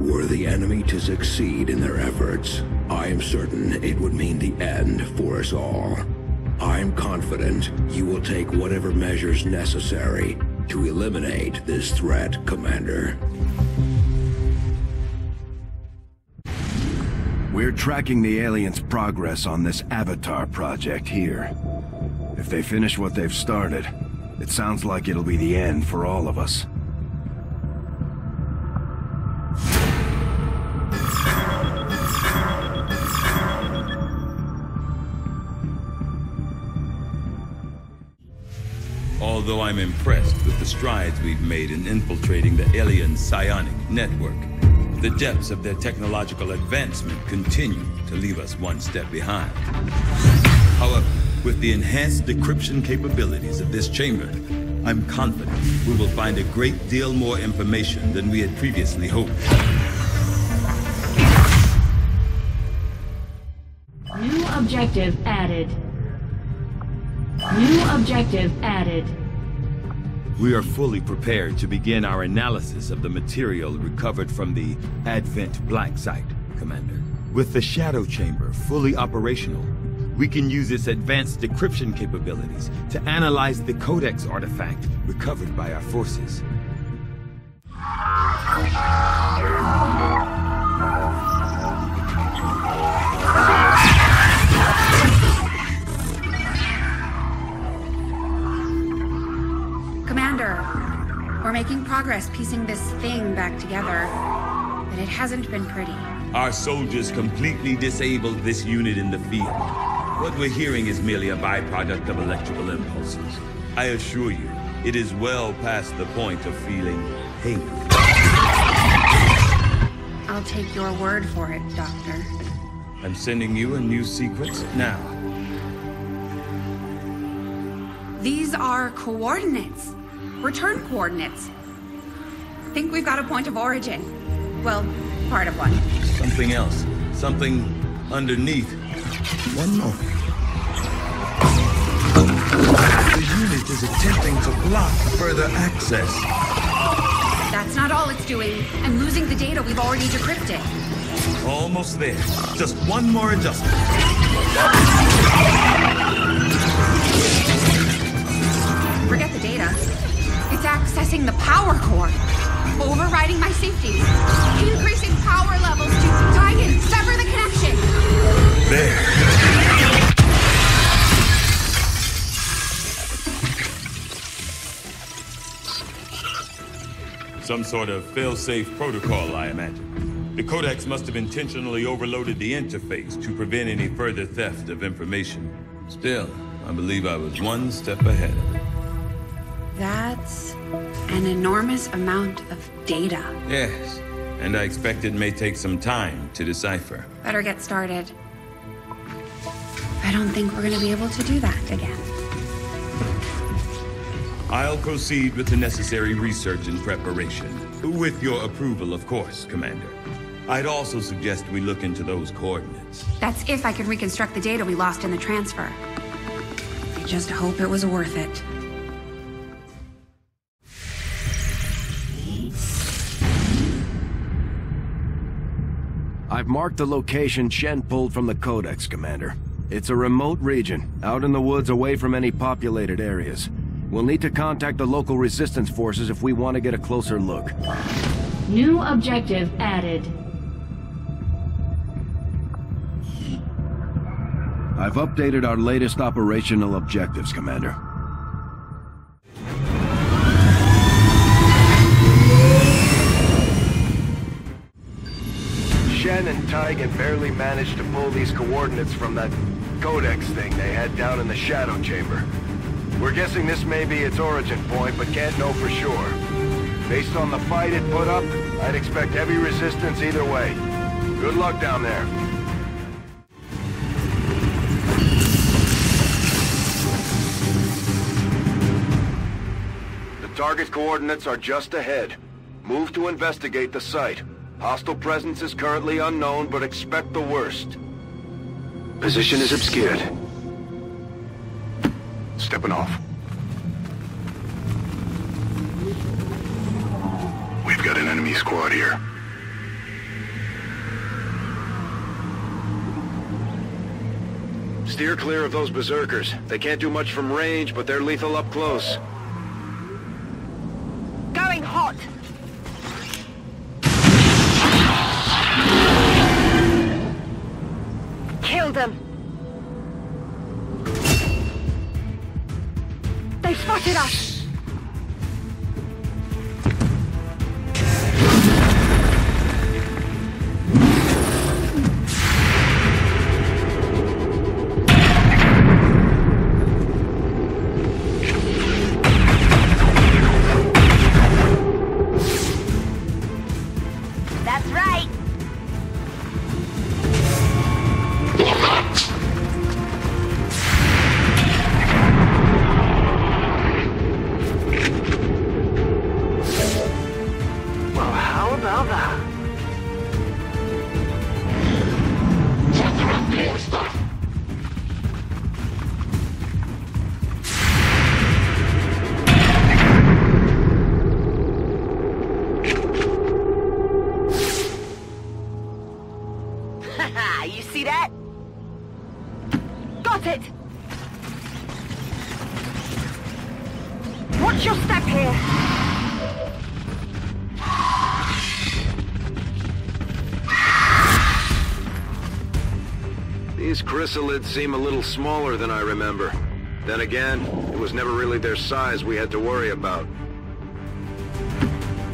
Were the enemy to succeed in their efforts, I am certain it would mean the end for us all. I am confident you will take whatever measures necessary to eliminate this threat, Commander. We're tracking the aliens' progress on this Avatar project here. If they finish what they've started, it sounds like it'll be the end for all of us. Although I'm impressed with the strides we've made in infiltrating the alien psionic network, the depths of their technological advancement continue to leave us one step behind. However, with the enhanced decryption capabilities of this chamber, I'm confident we will find a great deal more information than we had previously hoped. New objective added. New objective added. We are fully prepared to begin our analysis of the material recovered from the Advent Black Site, Commander. With the Shadow Chamber fully operational, we can use its advanced decryption capabilities to analyze the Codex artifact recovered by our forces. Commander, we're making progress piecing this thing back together, but it hasn't been pretty. Our soldiers completely disabled this unit in the field. What we're hearing is merely a byproduct of electrical impulses. I assure you, it is well past the point of feeling angry. I'll take your word for it, Doctor. I'm sending you a new sequence now. These are coordinates. Return coordinates. I think we've got a point of origin. Well, part of one. Something else. Something underneath. One more. The unit is attempting to block further access. That's not all it's doing. I'm losing the data we've already decrypted. Almost there. Just one more adjustment. Forget the data. It's accessing the power core. Overriding my safety. Increasing power levels to Tygan. Sever the connection. There. Some sort of fail-safe protocol, I imagine. The Codex must have intentionally overloaded the interface to prevent any further theft of information. Still, I believe I was one step ahead of it. That's an enormous amount of data. Yes, and I expect it may take some time to decipher. Better get started. I don't think we're going to be able to do that again. I'll proceed with the necessary research and preparation. With your approval, of course, Commander. I'd also suggest we look into those coordinates. That's if I can reconstruct the data we lost in the transfer. I just hope it was worth it. I've marked the location Shen pulled from the Codex, Commander. It's a remote region, out in the woods away from any populated areas. We'll need to contact the local resistance forces if we want to get a closer look. New objective added. I've updated our latest operational objectives, Commander. Shen and Tygan barely managed to pull these coordinates from that Codex thing they had down in the Shadow Chamber. We're guessing this may be its origin point, but can't know for sure. Based on the fight it put up, I'd expect heavy resistance either way. Good luck down there. The target coordinates are just ahead. Move to investigate the site. Hostile presence is currently unknown, but expect the worst. Position is obscured. Stepping off. We've got an enemy squad here. Steer clear of those berserkers. They can't do much from range, but they're lethal up close. Going hot! Kill them! They spotted us! That's right! Watch your step here. These chrysalids seem a little smaller than I remember. Then again, it was never really their size we had to worry about.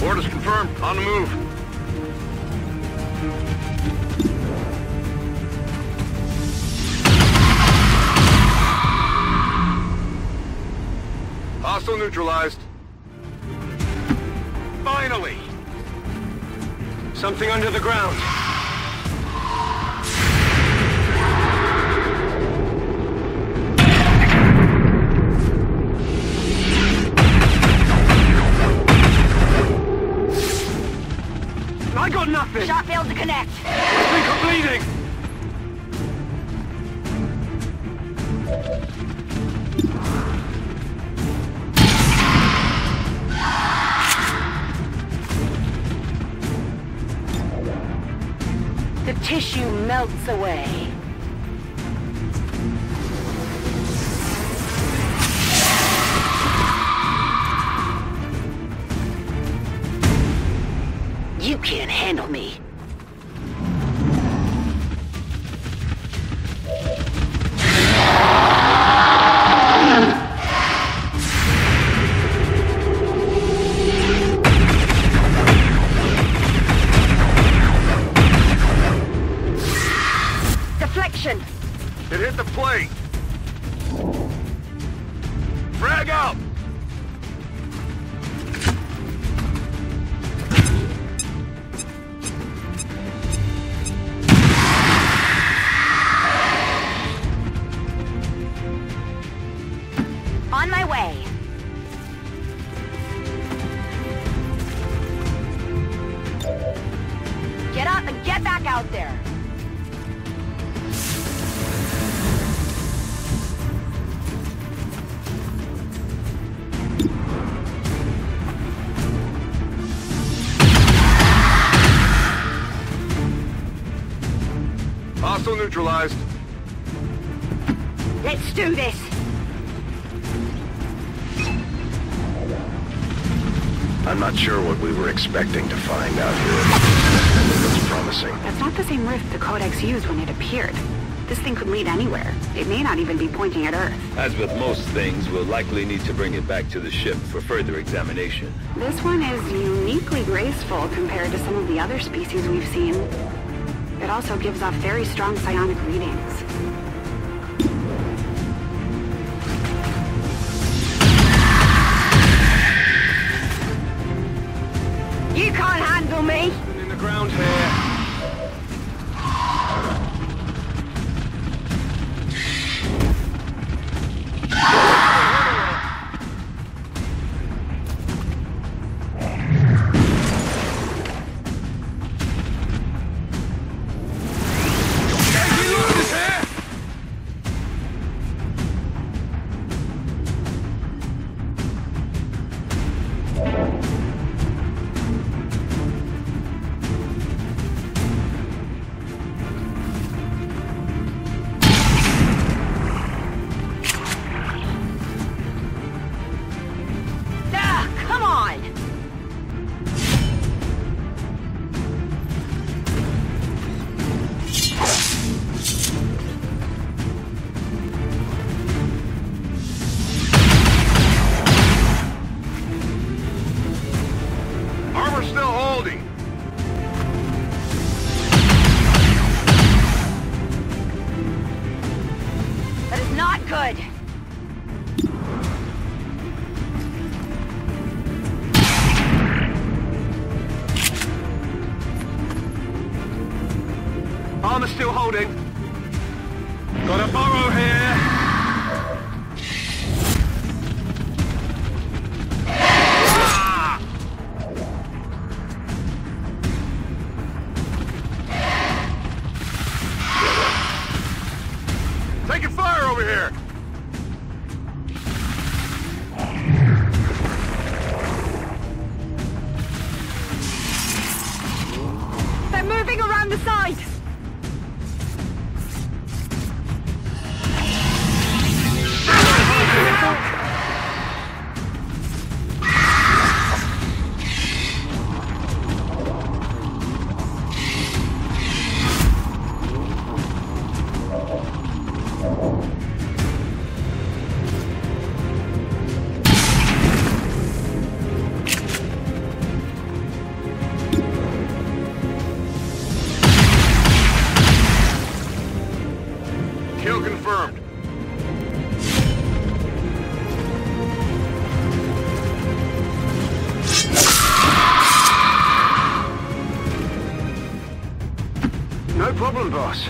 Orders confirmed. On the move. Hostile neutralized. Finally! Something under the ground. I got nothing! Shot failed to connect. Think of bleeding! Tissue melts away. You can't handle me. Neutralized. Let's do this. I'm not sure what we were expecting to find out here. It's promising. That's not the same rift the Codex used when it appeared. This thing could lead anywhere. It may not even be pointing at Earth. As with most things, we'll likely need to bring it back to the ship for further examination. This one is uniquely graceful compared to some of the other species we've seen. It also gives off very strong psionic readings. You can't handle me! In the ground here! boss.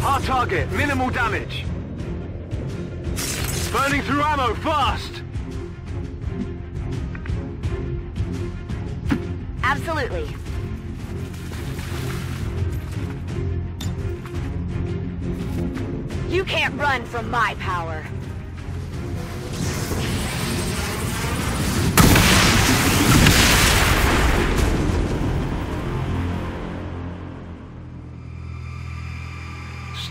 Hard target, minimal damage. Burning through ammo, fast! Absolutely. You can't run from my power.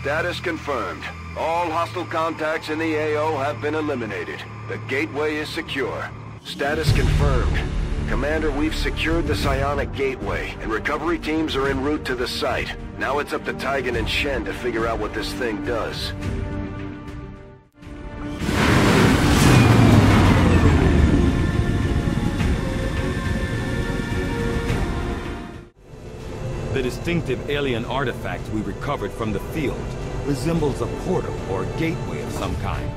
Status confirmed. All hostile contacts in the A O have been eliminated. The gateway is secure. Status confirmed. Commander, we've secured the psionic gateway, and recovery teams are en route to the site. Now it's up to Tygan and Shen to figure out what this thing does. The distinctive alien artifact we recovered from the field resembles a portal or a gateway of some kind.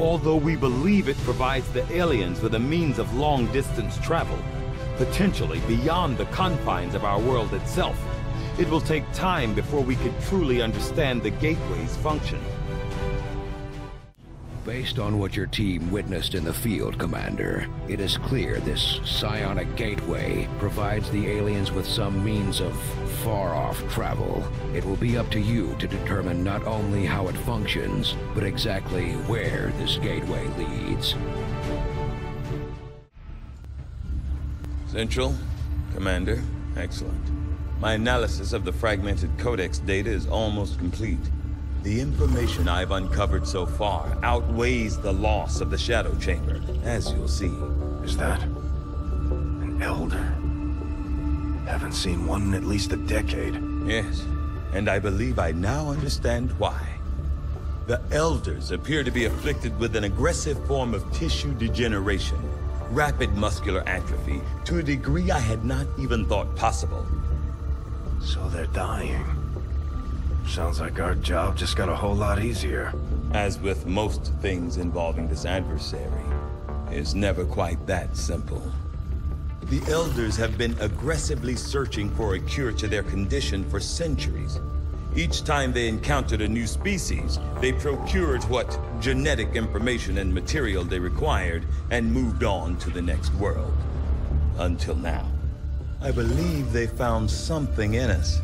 Although we believe it provides the aliens with a means of long-distance travel, potentially beyond the confines of our world itself, it will take time before we can truly understand the gateway's function. Based on what your team witnessed in the field, Commander, it is clear this psionic gateway provides the aliens with some means of far-off travel. It will be up to you to determine not only how it functions, but exactly where this gateway leads. Central, Commander, excellent. My analysis of the fragmented Codex data is almost complete. The information I've uncovered so far outweighs the loss of the Shadow Chamber, as you'll see. Is that an Elder? Haven't seen one in at least a decade. Yes, and I believe I now understand why. The Elders appear to be afflicted with an aggressive form of tissue degeneration, rapid muscular atrophy, to a degree I had not even thought possible. So they're dying. Sounds like our job just got a whole lot easier. As with most things involving this adversary, it's never quite that simple. The Elders have been aggressively searching for a cure to their condition for centuries. Each time they encountered a new species, they procured what genetic information and material they required and moved on to the next world. Until now. I believe they found something in us.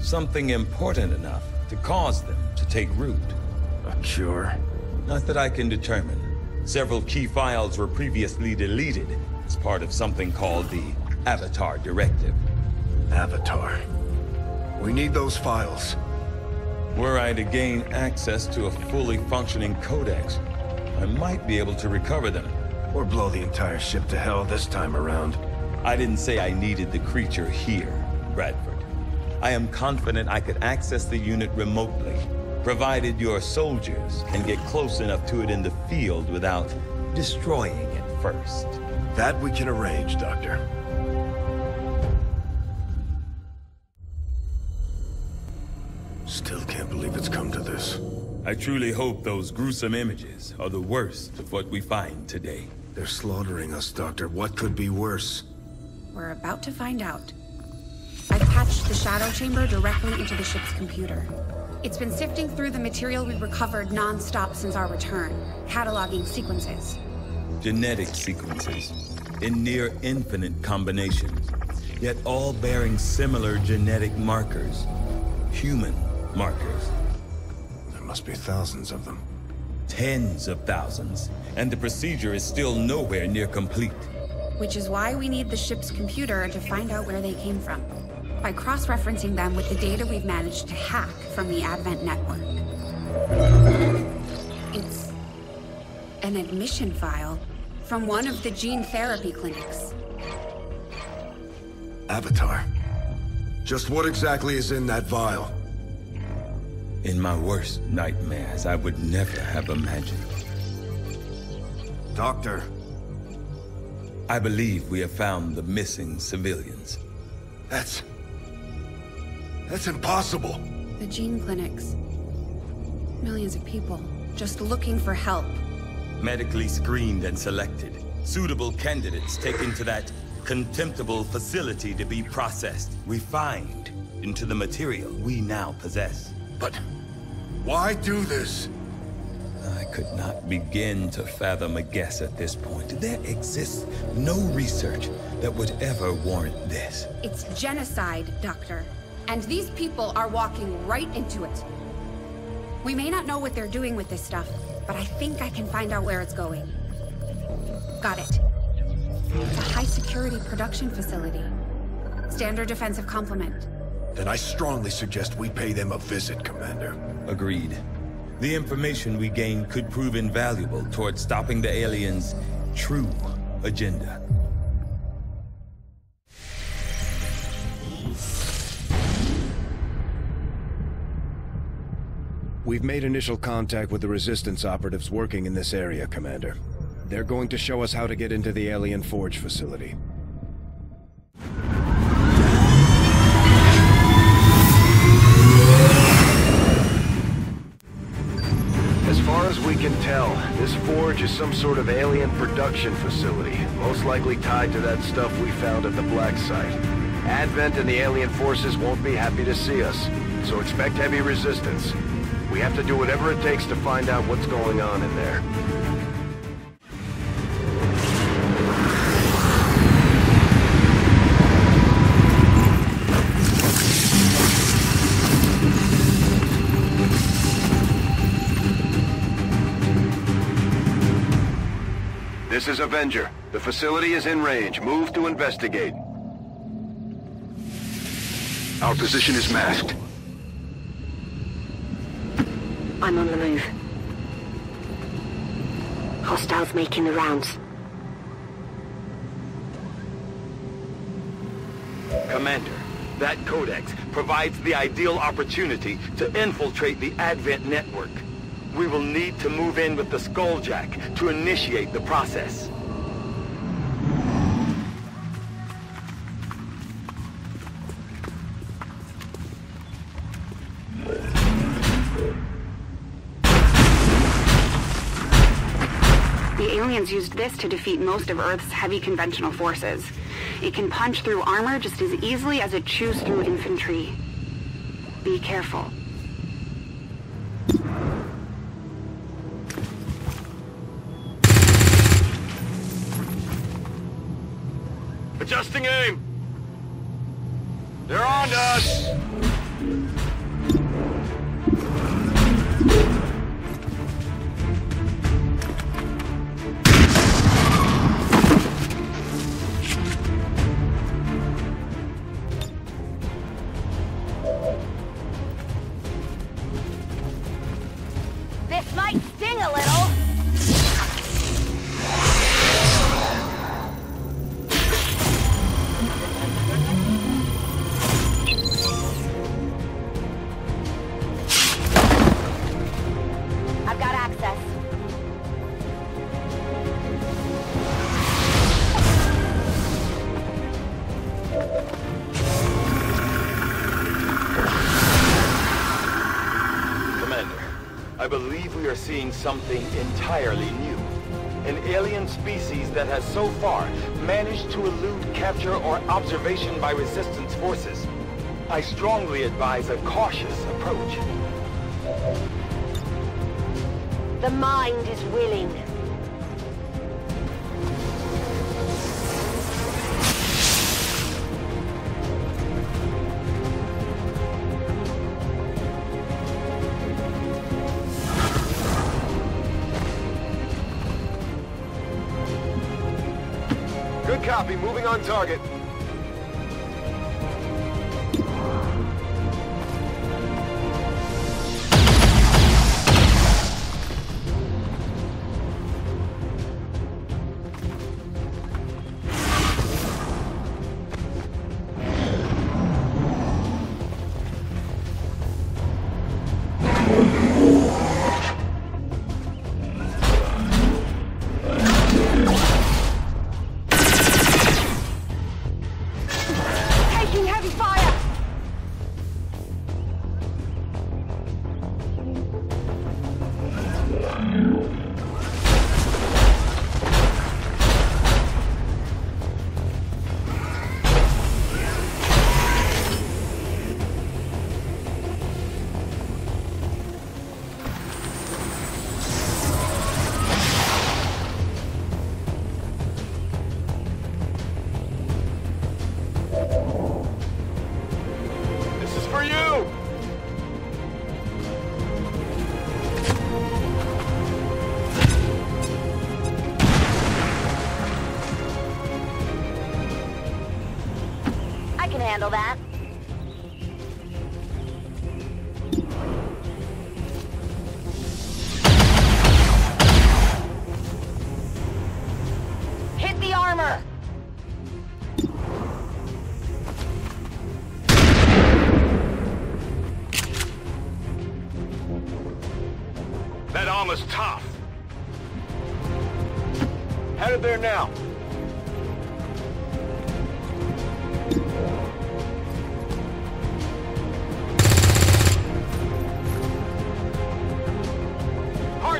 Something important enough to cause them to take root. A cure? Not that I can determine. Several key files were previously deleted as part of something called the Avatar Directive. Avatar. We need those files. Were I to gain access to a fully functioning codex, I might be able to recover them. Or blow the entire ship to hell this time around. I didn't say I needed the creature here, Bradford. I am confident I could access the unit remotely, provided your soldiers can get close enough to it in the field without destroying it first. That we can arrange, Doctor. Still can't believe it's come to this. I truly hope those gruesome images are the worst of what we find today. They're slaughtering us, Doctor. What could be worse? We're about to find out. I've patched the Shadow Chamber directly into the ship's computer. It's been sifting through the material we recovered non-stop since our return, cataloging sequences. Genetic sequences, in near infinite combinations, yet all bearing similar genetic markers. Human markers. There must be thousands of them. Tens of thousands, and the procedure is still nowhere near complete. Which is why we need the ship's computer to find out where they came from. By cross-referencing them with the data we've managed to hack from the Advent Network. It's an admission file from one of the gene therapy clinics. Avatar. Just what exactly is in that vial? In my worst nightmares, I would never have imagined. Doctor. I believe we have found the missing civilians. That's... That's impossible. The gene clinics. Millions of people. just looking for help. Medically screened and selected. Suitable candidates taken to that contemptible facility to be processed, refined into the material we now possess. But why do this? I could not begin to fathom a guess at this point. There exists no research that would ever warrant this. It's genocide, Doctor. And these people are walking right into it. We may not know what they're doing with this stuff, but I think I can find out where it's going. Got it. It's a high-security production facility. Standard defensive complement. Then I strongly suggest we pay them a visit, Commander. Agreed. The information we gain could prove invaluable towards stopping the aliens' true agenda. We've made initial contact with the Resistance operatives working in this area, Commander. They're going to show us how to get into the Alien Forge facility. As far as we can tell, this forge is some sort of alien production facility, most likely tied to that stuff we found at the Black Site. Advent and the alien forces won't be happy to see us, so expect heavy resistance. We have to do whatever it takes to find out what's going on in there. This is Avenger. The facility is in range. Move to investigate. Our position is masked. I'm on the move. Hostiles making the rounds. Commander, that codex provides the ideal opportunity to infiltrate the Advent network. We will need to move in with the Skulljack to initiate the process. The aliens used this to defeat most of Earth's heavy conventional forces. It can punch through armor just as easily as it chews through infantry. Be careful. Adjusting aim! They're on to us! This might sting a little! We are seeing something entirely new. An alien species that has so far managed to elude capture or observation by resistance forces. I strongly advise a cautious approach. The mind is willing. Copy, moving on target. I can handle that. Hit the armor! That armor's tough. Headed there now.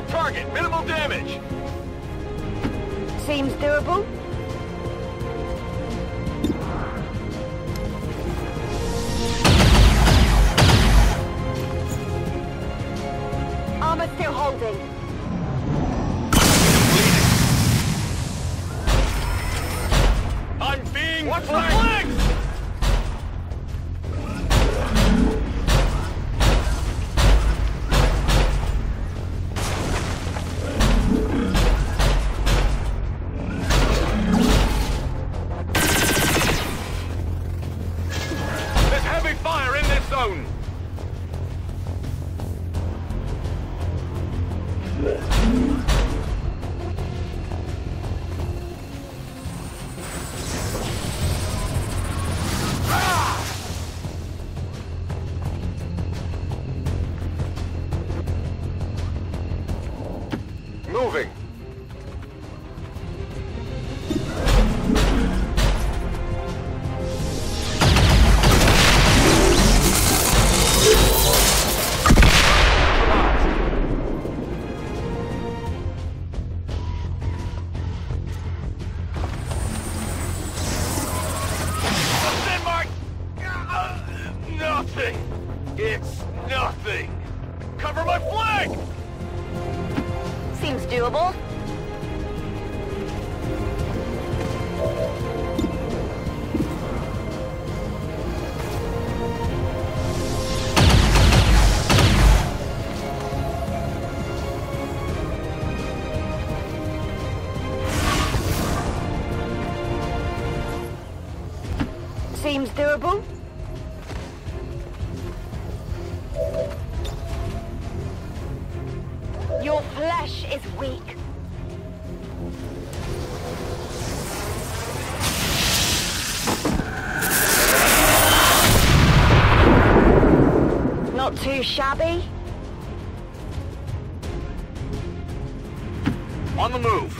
Target, minimal damage. Seems doable. Armor still holding. Bleeding. I'm being what flanked. Seems doable. Your flesh is weak. Not too shabby. On the move.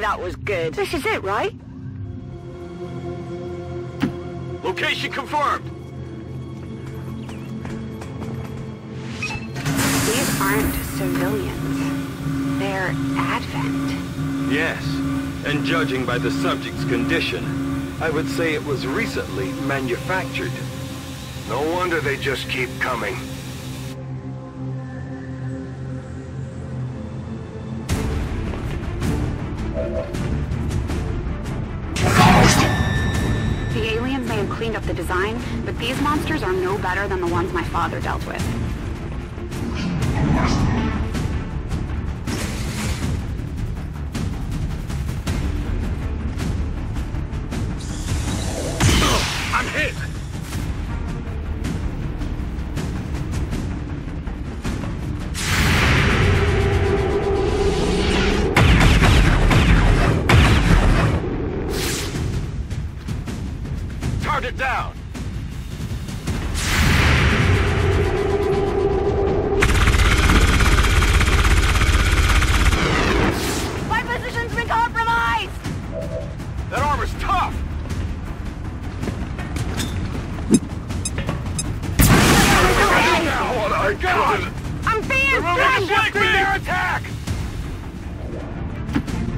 That was good. This is it, right? Location confirmed. These aren't civilians. They're Advent. Yes, and judging by the subject's condition, I would say it was recently manufactured. No wonder they just keep coming. Design, but these monsters are no better than the ones my father dealt with.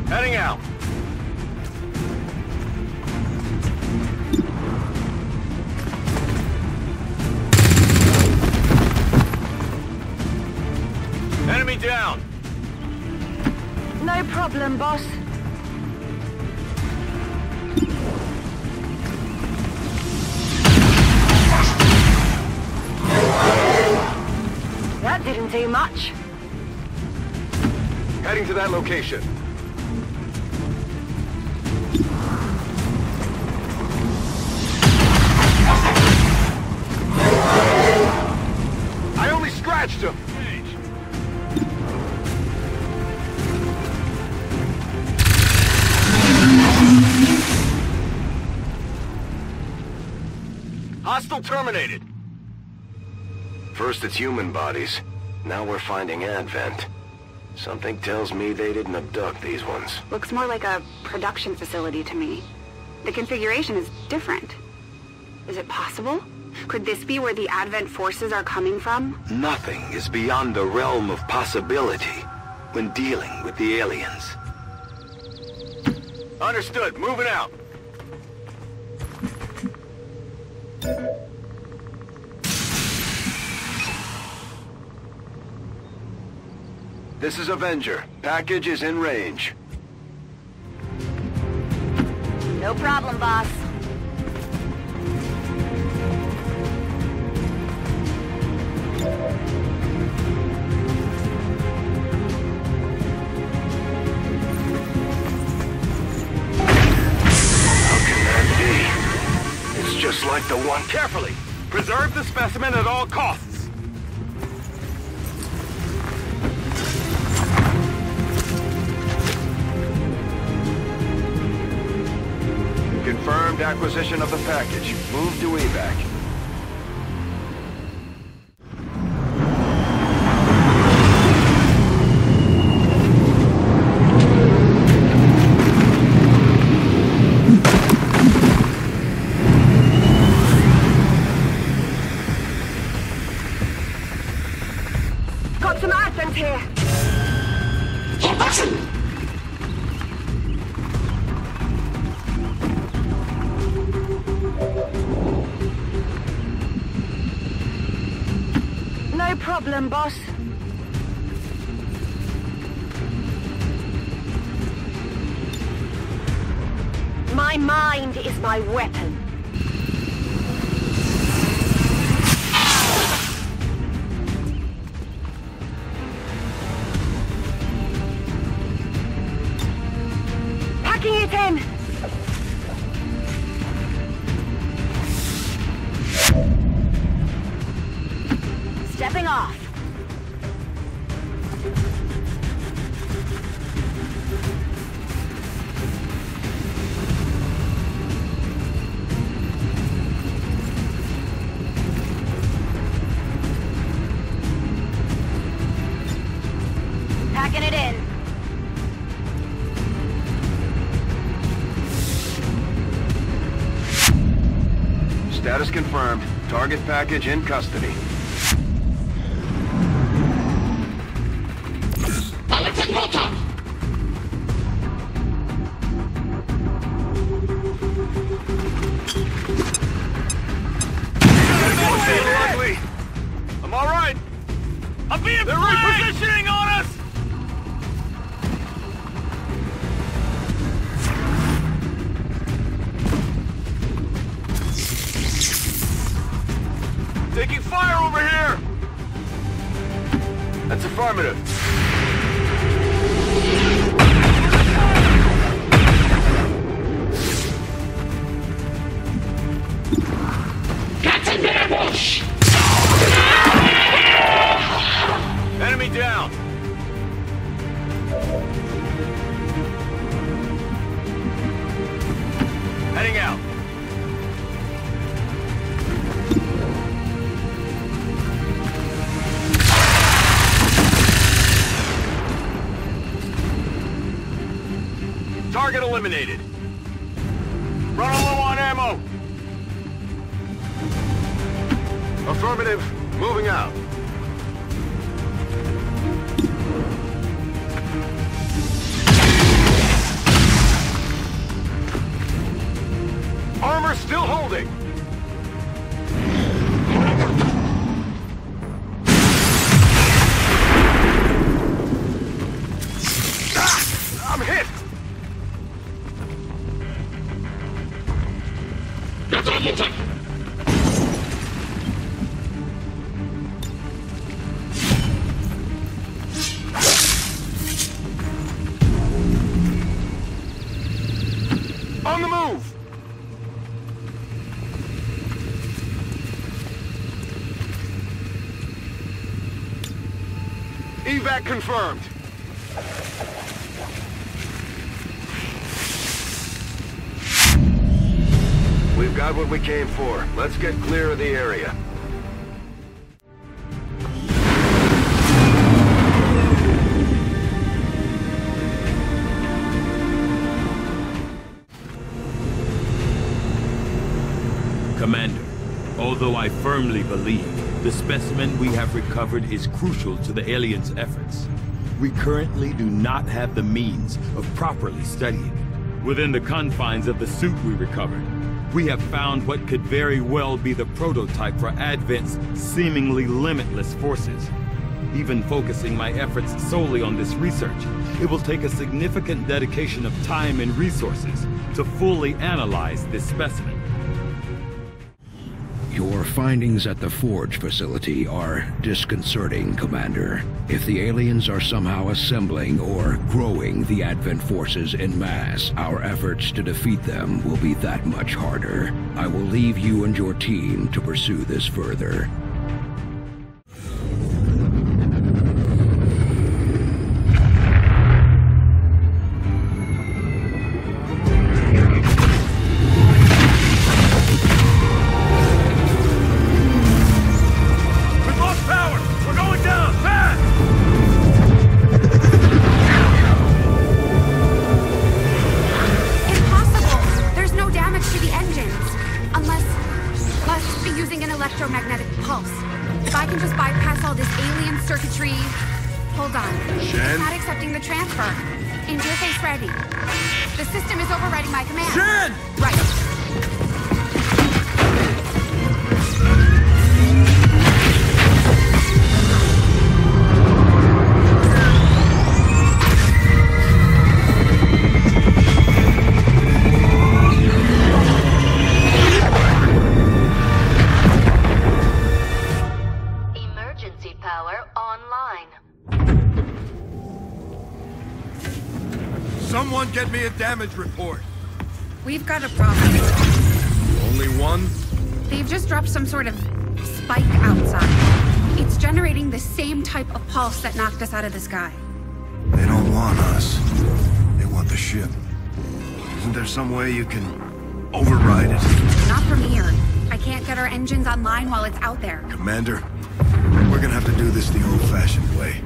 Heading out. Enemy down. No problem, boss. That didn't do much. Heading to that location. I only scratched him. Hostile terminated. First it's human bodies. Now we're finding Advent. Something tells me they didn't abduct these ones. Looks more like a production facility to me. The configuration is different. Is it possible? Could this be where the Advent forces are coming from? Nothing is beyond the realm of possibility when dealing with the aliens. Understood. Moving out. This is Avenger. Package is in range. No problem, boss. Just like the one. Carefully! Preserve the specimen at all costs! Confirmed acquisition of the package. Move to evac. Boss. My mind is my weapon. Packing it in. Status confirmed. Target package in custody. I'm all right. I'm being they're repositioning on us. Taking fire over here! That's affirmative. That's an ambush! Enemy down! Heading out! Target eliminated. Run low on ammo. Affirmative. Moving out. on the move! Evac confirmed. We've got what we came for. Let's get clear of the area. Commander, although I firmly believe the specimen we have recovered is crucial to the aliens' efforts, we currently do not have the means of properly studying it. Within the confines of the suit we recovered, we have found what could very well be the prototype for Advent's seemingly limitless forces. Even focusing my efforts solely on this research, it will take a significant dedication of time and resources to fully analyze this specimen. Your findings at the Forge facility are disconcerting, Commander. If the aliens are somehow assembling or growing the Advent forces en masse, our efforts to defeat them will be that much harder. I will leave you and your team to pursue this further. Damage report. We've got a problem. Only one? They've just dropped some sort of spike outside. It's generating the same type of pulse that knocked us out of the sky. They don't want us. They want the ship. Isn't there some way you can override it? Not from here. I can't get our engines online while it's out there. Commander, we're gonna have to do this the old-fashioned way.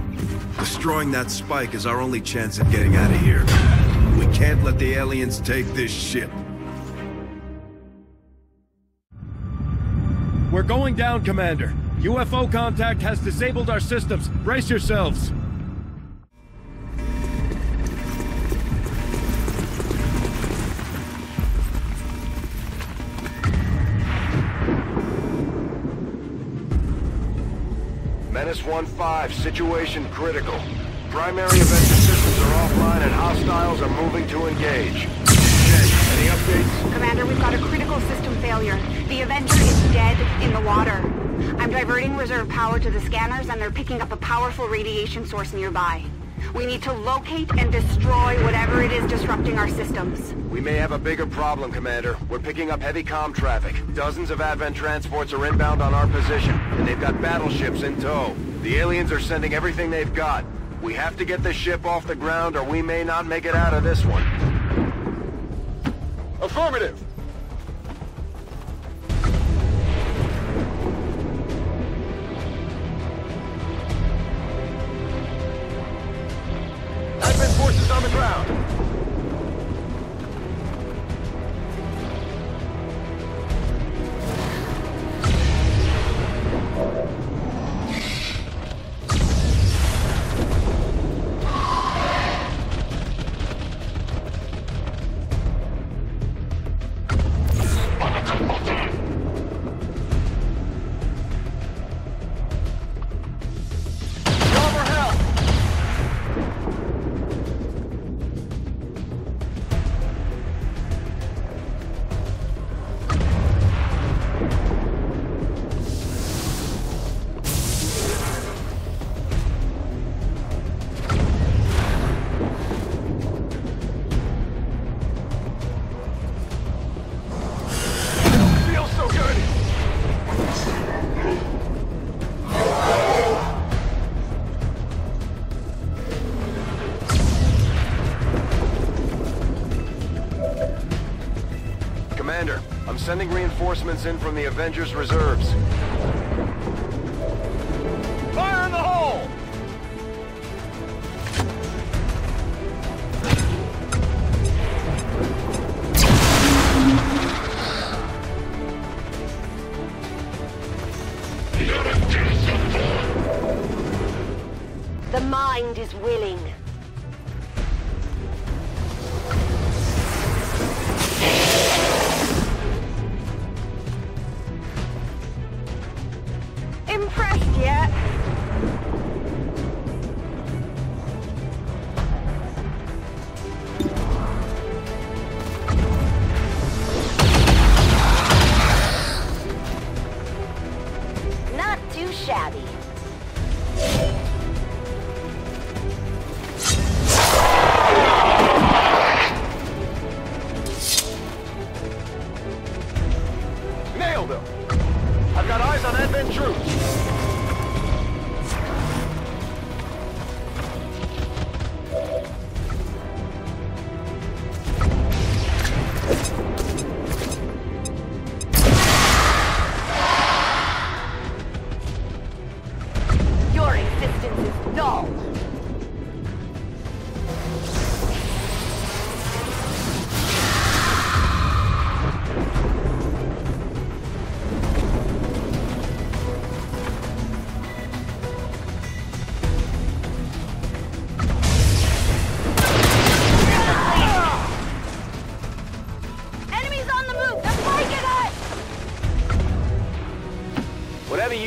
Destroying that spike is our only chance at getting out of here. We can't let the aliens take this ship. We're going down, Commander. U F O contact has disabled our systems. Brace yourselves. Menace one five, situation critical. Primary Avenger systems are offline and hostiles are moving to engage. Jen, any updates? Commander, we've got a critical system failure. The Avenger is dead in the water. I'm diverting reserve power to the scanners and they're picking up a powerful radiation source nearby. We need to locate and destroy whatever it is disrupting our systems. We may have a bigger problem, Commander. We're picking up heavy comm traffic. Dozens of Advent transports are inbound on our position, and they've got battleships in tow. The aliens are sending everything they've got. We have to get this ship off the ground or we may not make it out of this one. Affirmative! Advent forces on the ground! Commander, I'm sending reinforcements in from the Avengers reserves. Fire in the hole! The mind is willing. Impressed yet? Not too shabby.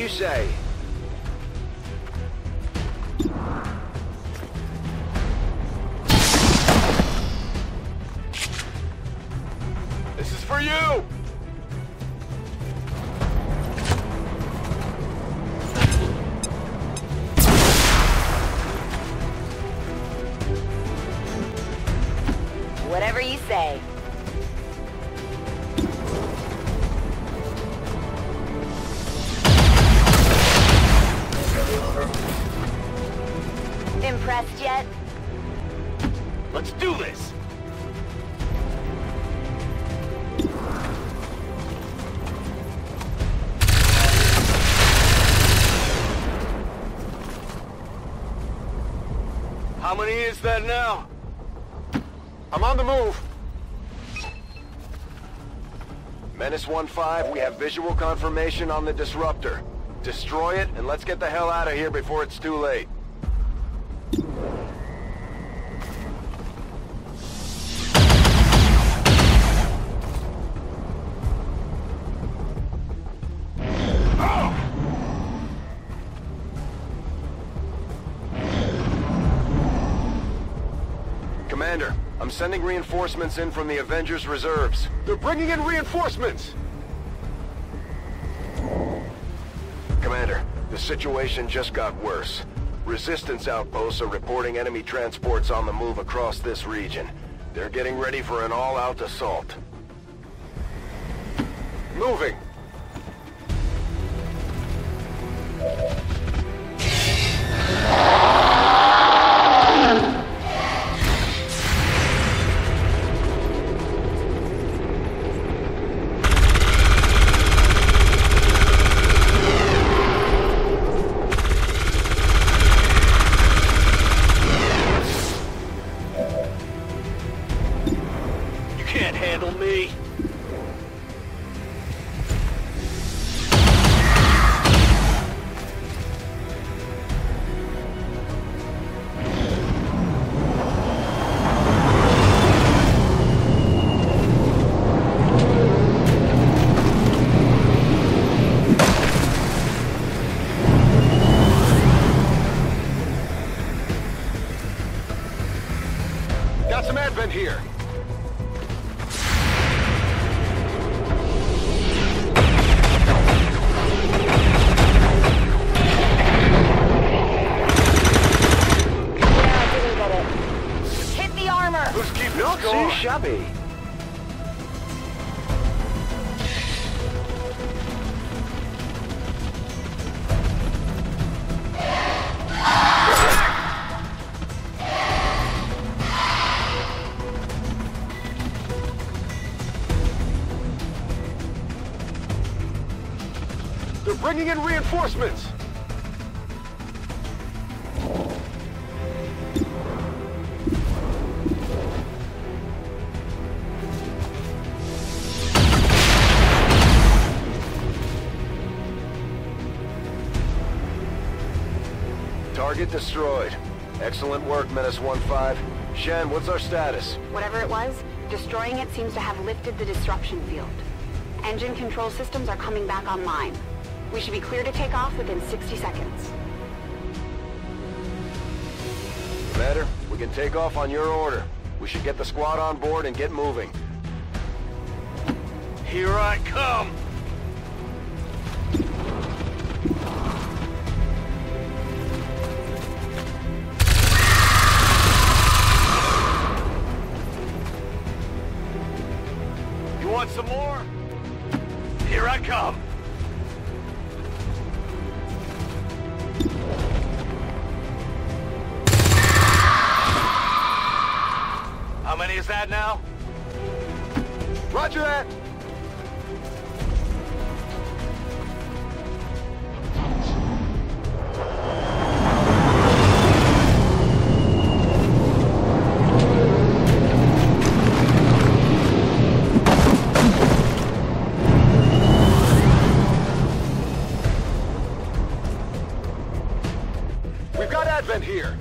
Say. This is for you! Whatever you say. Impressed yet? Let's do this! How many is that now? I'm on the move! Menace one five, we have visual confirmation on the disruptor. Destroy it, and let's get the hell out of here before it's too late. Commander, I'm sending reinforcements in from the Avengers reserves. They're bringing in reinforcements! Commander, the situation just got worse. Resistance outposts are reporting enemy transports on the move across this region. They're getting ready for an all-out assault. Moving! Here. Bringing in reinforcements! Target destroyed. Excellent work, Menace one five. Shen, what's our status? Whatever it was, destroying it seems to have lifted the disruption field. Engine control systems are coming back online. We should be clear to take off within sixty seconds. Commander, we can take off on your order. We should get the squad on board and get moving. Here I come! You want some more? Here I come! How many is that now? Roger that! We've got Advent here!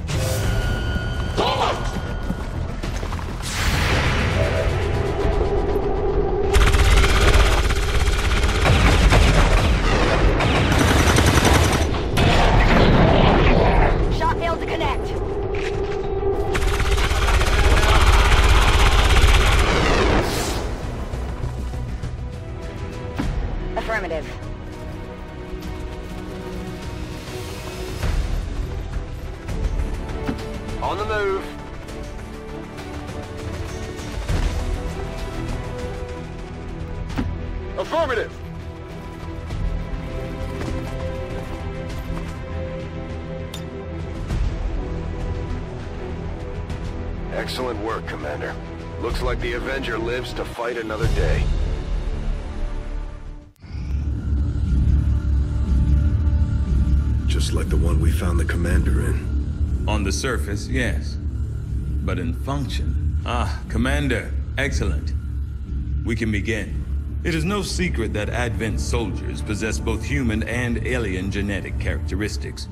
On the move. Affirmative. Excellent work, Commander. Looks like the Avenger lives to fight another day. Just like the one we found the Commander in. On the surface, yes. But in function... Ah, Commander, excellent. We can begin. It is no secret that Advent soldiers possess both human and alien genetic characteristics.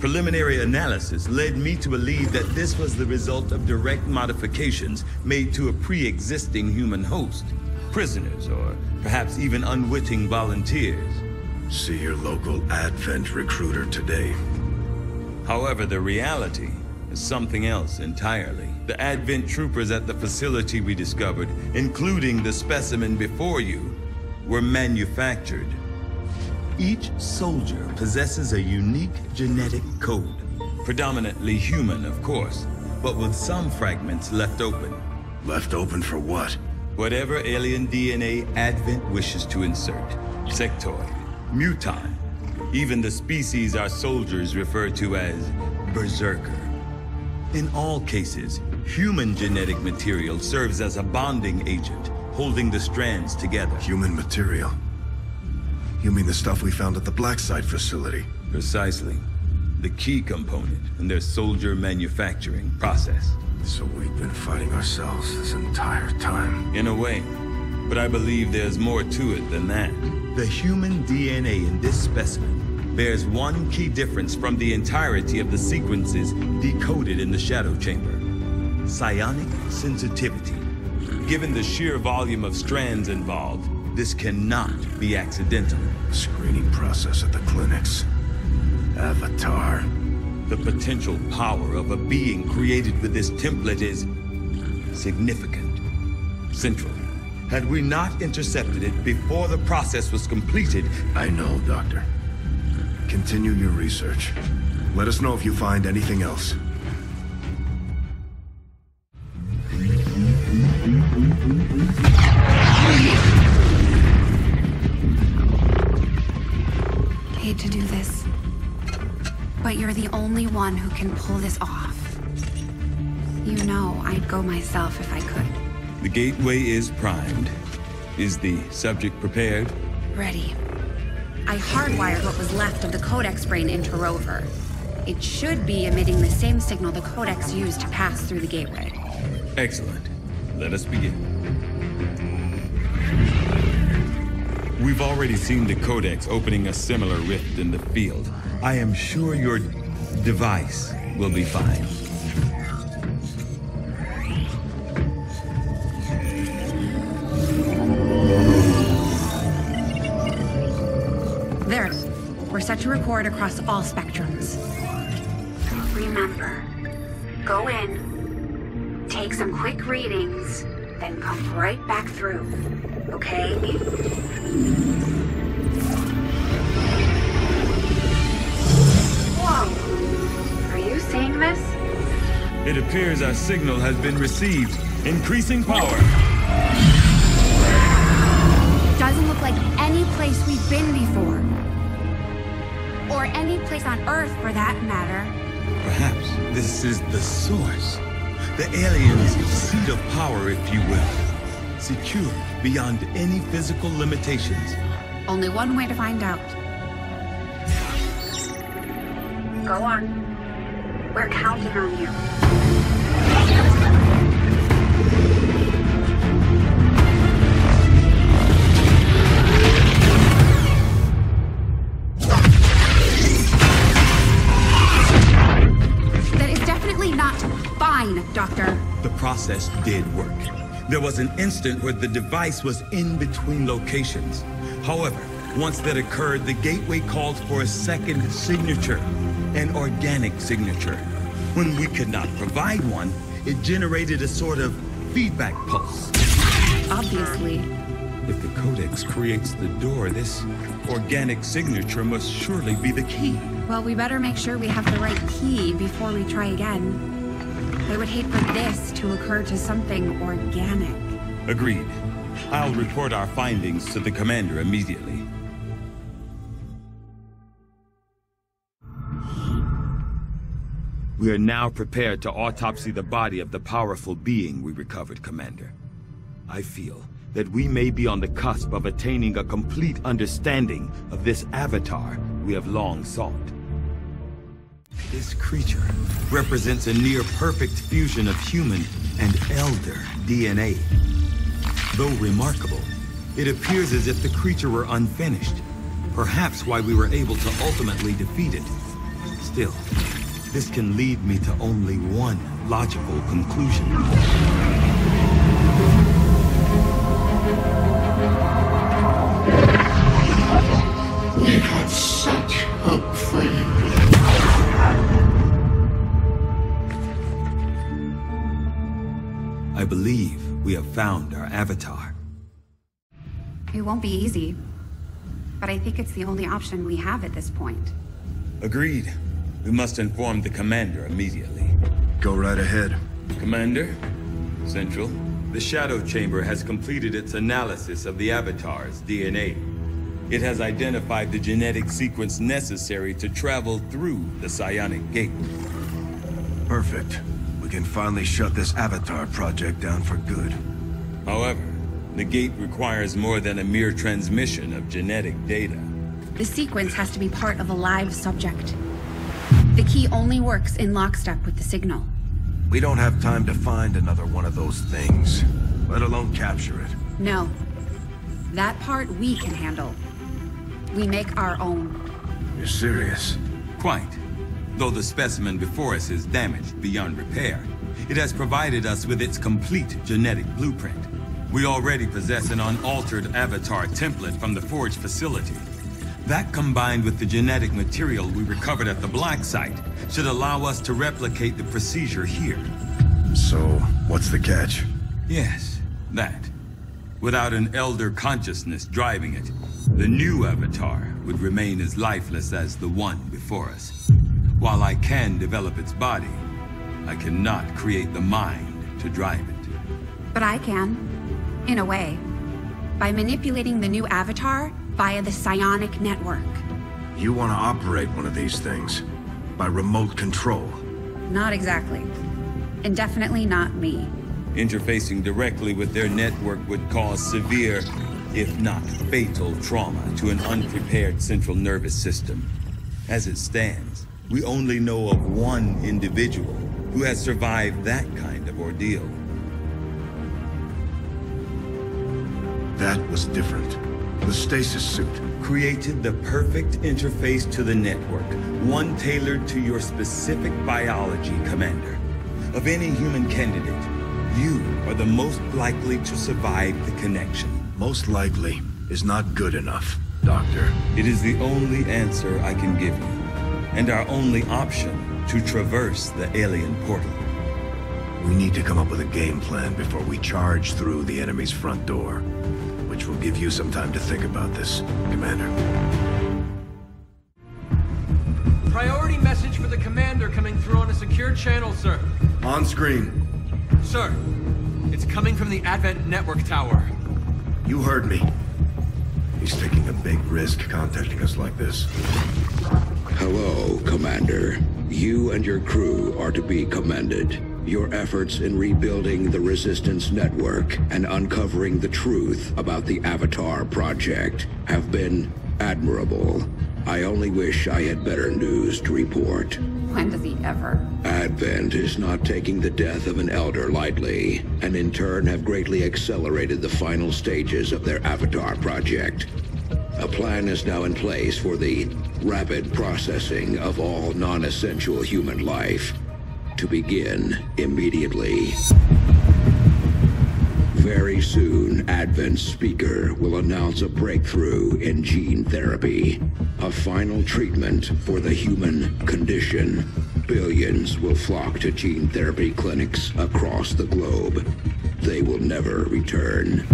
Preliminary analysis led me to believe that this was the result of direct modifications made to a pre-existing human host, prisoners, or perhaps even unwitting volunteers. See your local Advent recruiter today. However, the reality is something else entirely. The Advent Troopers at the facility we discovered, including the specimen before you, were manufactured. Each soldier possesses a unique genetic code, predominantly human, of course, but with some fragments left open. Left open for what? Whatever alien D N A Advent wishes to insert. Sectoid, mutant. Even the species our soldiers refer to as Berserker. In all cases, human genetic material serves as a bonding agent, holding the strands together. Human material? You mean the stuff we found at the Black Site facility? Precisely. The key component in their soldier manufacturing process. So we've been fighting ourselves this entire time? In a way. But I believe there's more to it than that. The human D N A in this specimen bears one key difference from the entirety of the sequences decoded in the Shadow Chamber. Psionic sensitivity. Given the sheer volume of strands involved, this cannot be accidental. Screening process at the clinics. Avatar. The potential power of a being created with this template is significant. Central. Had we not intercepted it before the process was completed... I know, Doctor. Continue your research. Let us know if you find anything else. Paid to do this. But you're the only one who can pull this off. You know I'd go myself if I could. The gateway is primed. Is the subject prepared? Ready. I hardwired what was left of the Codex Brain into Rover. It should be emitting the same signal the Codex used to pass through the gateway. Excellent. Let us begin. We've already seen the Codex opening a similar rift in the field. I am sure your device will be fine. There. We're set to record across all spectrums. Remember, go in, take some quick readings, then come right back through, okay? Whoa, are you seeing this? It appears our signal has been received. Increasing power. Doesn't look like any place we've been before. Or any place on Earth, for that matter. Perhaps this is the source. The aliens' seat of power, if you will. Secure beyond any physical limitations. Only one way to find out. Go on. We're counting on you. Doctor. The process did work. There was an instant where the device was in between locations. However, once that occurred, the gateway called for a second signature, an organic signature. When we could not provide one, it generated a sort of feedback pulse. Obviously. If the Codex creates the door, this organic signature must surely be the key. Well, we better make sure we have the right key before we try again. I would hate for this to occur to something organic. Agreed. I'll report our findings to the Commander immediately. We are now prepared to autopsy the body of the powerful being we recovered, Commander. I feel that we may be on the cusp of attaining a complete understanding of this avatar we have long sought. This creature represents a near-perfect fusion of human and elder D N A. Though remarkable, it appears as if the creature were unfinished, perhaps why we were able to ultimately defeat it. Still, this can lead me to only one logical conclusion. We had such hope for you. I believe we have found our avatar. It won't be easy, but I think it's the only option we have at this point. Agreed. We must inform the Commander immediately. Go right ahead. Commander, Central, the Shadow Chamber has completed its analysis of the avatar's D N A. It has identified the genetic sequence necessary to travel through the psionic gate. Perfect. We can finally shut this Avatar project down for good. However, the gate requires more than a mere transmission of genetic data. The sequence has to be part of a live subject. The key only works in lockstep with the signal. We don't have time to find another one of those things, let alone capture it. No. That part we can handle. We make our own. You're serious? Quite. Though the specimen before us is damaged beyond repair, it has provided us with its complete genetic blueprint. We already possess an unaltered avatar template from the Forge facility. That, combined with the genetic material we recovered at the Black Site, should allow us to replicate the procedure here. So, what's the catch? Yes, that. Without an elder consciousness driving it, the new avatar would remain as lifeless as the one before us. While I can develop its body, I cannot create the mind to drive it. But I can, in a way, by manipulating the new avatar via the psionic network. You want to operate one of these things by remote control? Not exactly, and definitely not me. Interfacing directly with their network would cause severe if not fatal trauma to an unprepared central nervous system. As it stands, we only know of one individual who has survived that kind of ordeal. That was different. The stasis suit created the perfect interface to the network, one tailored to your specific biology, Commander. Of any human candidate, you are the most likely to survive the connection. Most likely is not good enough, Doctor. It is the only answer I can give you, and our only option to traverse the alien portal. We need to come up with a game plan before we charge through the enemy's front door, which will give you some time to think about this, Commander. Priority message for the Commander coming through on a secure channel, sir. On screen. Sir, it's coming from the Advent Network Tower. You heard me. He's taking a big risk contacting us like this. Hello, Commander. You and your crew are to be commended. Your efforts in rebuilding the Resistance Network and uncovering the truth about the Avatar Project have been admirable. I only wish I had better news to report. When does he ever? Advent is not taking the death of an Elder lightly, and in turn have greatly accelerated the final stages of their Avatar Project. A plan is now in place for the rapid processing of all non-essential human life, to begin immediately. Very soon, Advent's speaker will announce a breakthrough in gene therapy, a final treatment for the human condition. Billions will flock to gene therapy clinics across the globe. They will never return.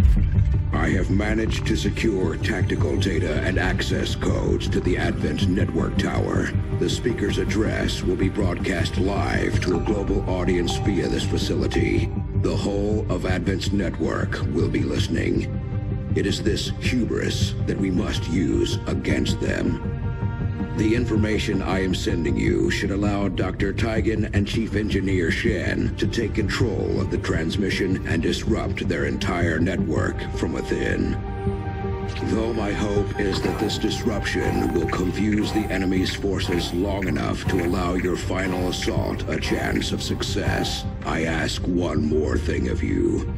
I have managed to secure tactical data and access codes to the Advent Network Tower. The speaker's address will be broadcast live to a global audience via this facility. The whole of Advent's network will be listening. It is this hubris that we must use against them. The information I am sending you should allow Doctor Tygan and Chief Engineer Shen to take control of the transmission and disrupt their entire network from within. Though my hope is that this disruption will confuse the enemy's forces long enough to allow your final assault a chance of success, I ask one more thing of you.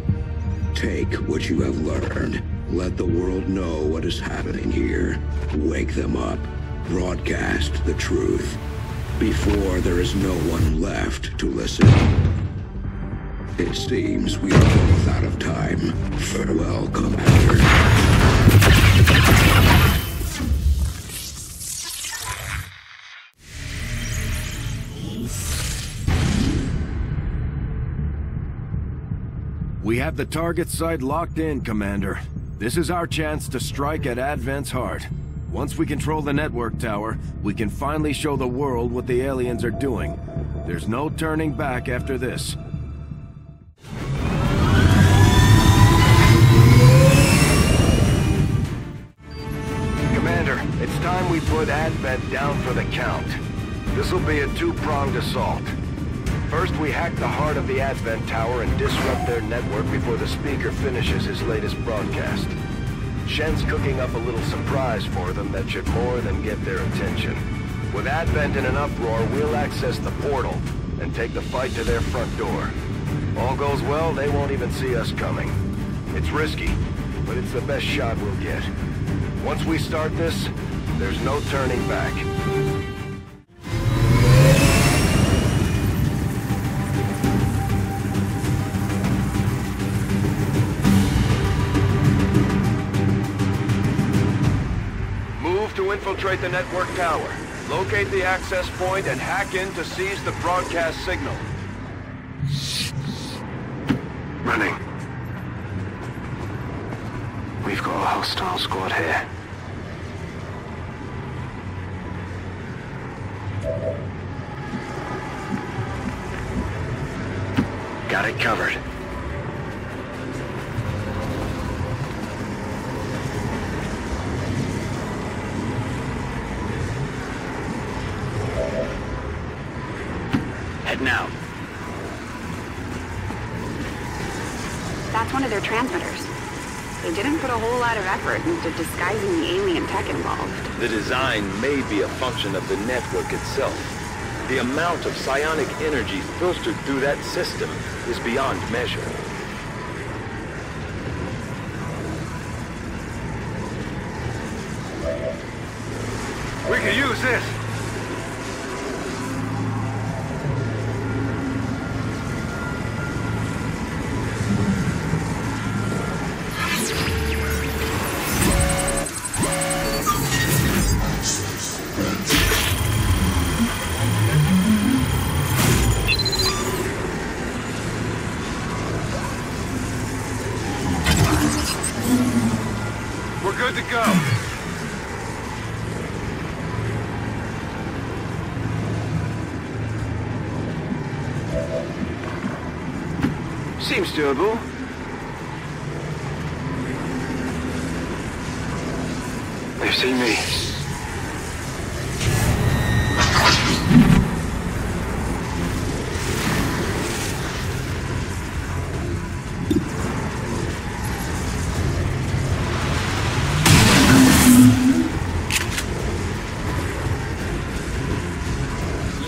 Take what you have learned. Let the world know what is happening here. Wake them up. Broadcast the truth before there is no one left to listen. It seems we are both out of time. Farewell, Commander. We have the target site locked in, Commander. This is our chance to strike at Advent's heart. Once we control the network tower, we can finally show the world what the aliens are doing. There's no turning back after this. Commander, it's time we put Advent down for the count. This'll be a two-pronged assault. First, we hack the heart of the Advent Tower and disrupt their network before the speaker finishes his latest broadcast. Shen's cooking up a little surprise for them that should more than get their attention. With Advent in an uproar, we'll access the portal and take the fight to their front door. All goes well, they won't even see us coming. It's risky, but it's the best shot we'll get. Once we start this, there's no turning back. Infiltrate the network tower, locate the access point, and hack in to seize the broadcast signal. Running. We've got a hostile squad here. Got it covered. Now. That's one of their transmitters. They didn't put a whole lot of effort into disguising the alien tech involved. The design may be a function of the network itself. The amount of psionic energy filtered through that system is beyond measure. We can use this! Seems doable. They've seen me.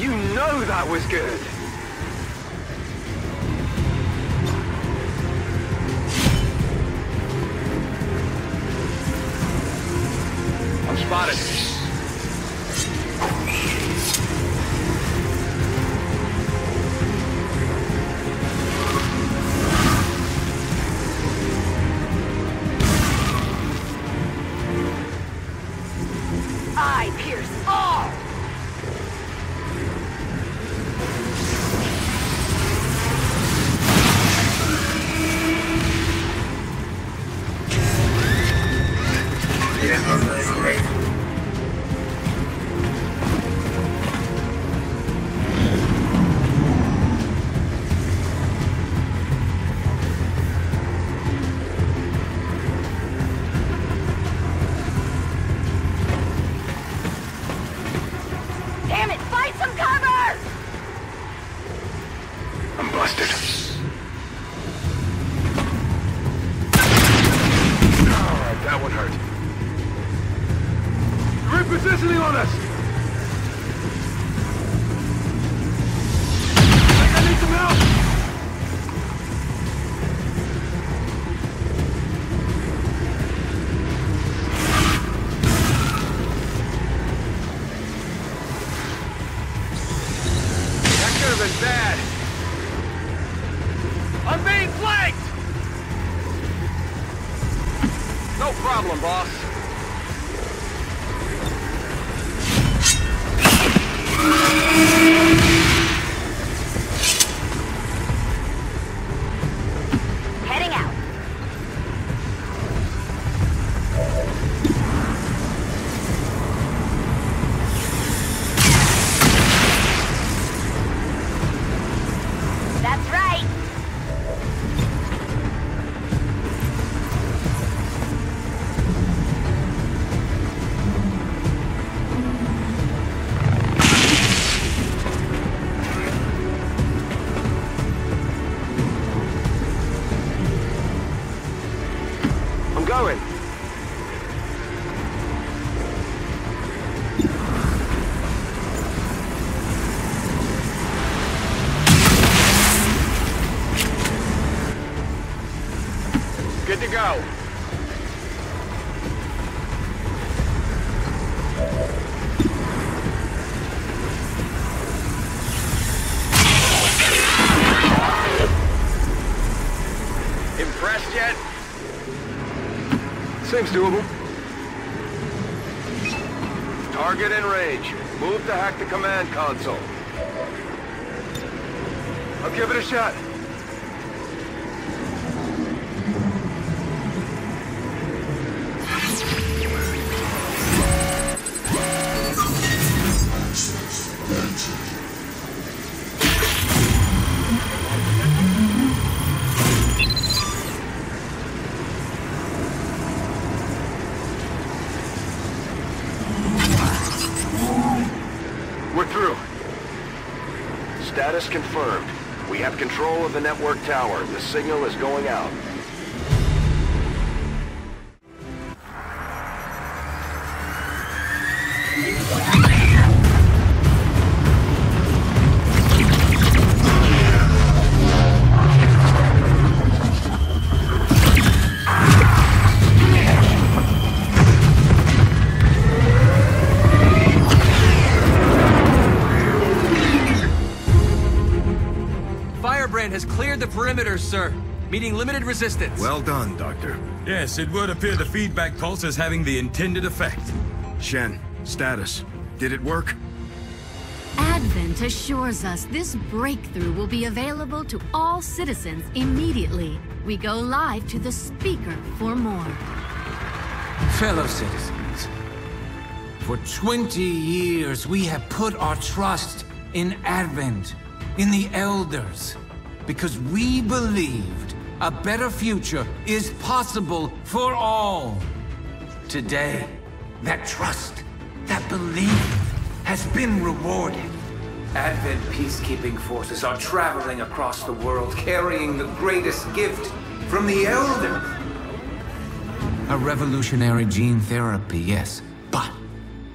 You know that was good. Go. Impressed yet? Seems doable. Target in range. Move to hack the command console. I'll give it a shot. Confirmed. We have control of the network tower. The signal is going out. Sir, meeting limited resistance. Well done, Doctor. Yes, it would appear the feedback pulse is having the intended effect. Shen, status. Did it work? Advent assures us this breakthrough will be available to all citizens immediately. We go live to the speaker for more. Fellow citizens, for twenty years we have put our trust in Advent, in the Elders, because we believed a better future is possible for all. Today, that trust, that belief, has been rewarded. Advent peacekeeping forces are traveling across the world, carrying the greatest gift from the Elders. A revolutionary gene therapy, yes, but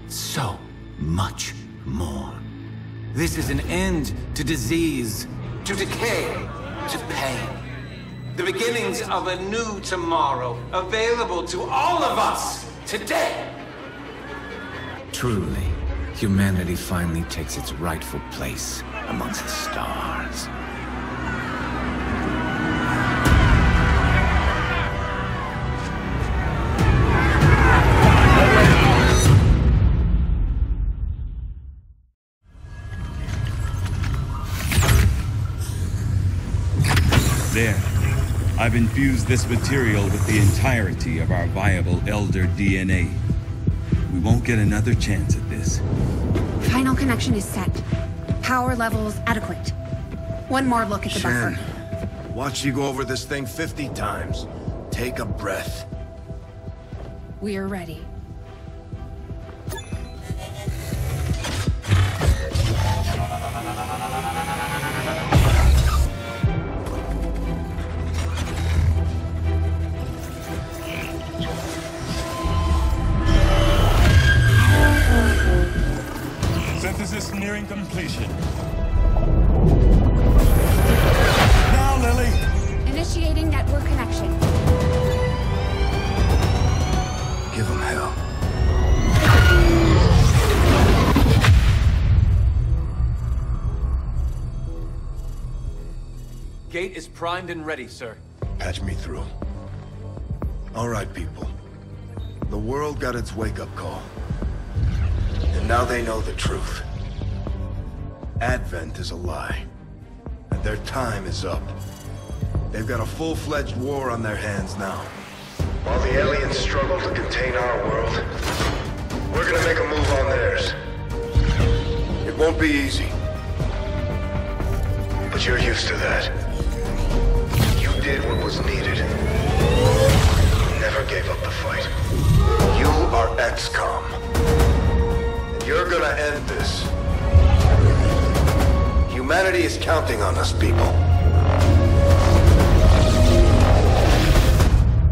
so much more. This is an end to disease, to decay, to pain. The beginnings of a new tomorrow, available to all of us today. Truly, humanity finally takes its rightful place amongst the stars. There, I've infused this material with the entirety of our viable Elder D N A. We won't get another chance at this. Final connection is set. Power levels adequate. One more look at the Shen, buffer. Watch you go over this thing fifty times. Take a breath. We are ready. Synthesis nearing completion. Now, Lily! Initiating network connection. Give them hell. Gate is primed and ready, sir. Patch me through. All right, people. The world got its wake-up call. And now they know the truth. Advent is a lie. And their time is up. They've got a full-fledged war on their hands now. While the aliens struggle to contain our world, we're gonna make a move on theirs. It won't be easy. But you're used to that. You did what was needed. You never gave up the fight. You are X COM. You're gonna end this. Humanity is counting on us, people.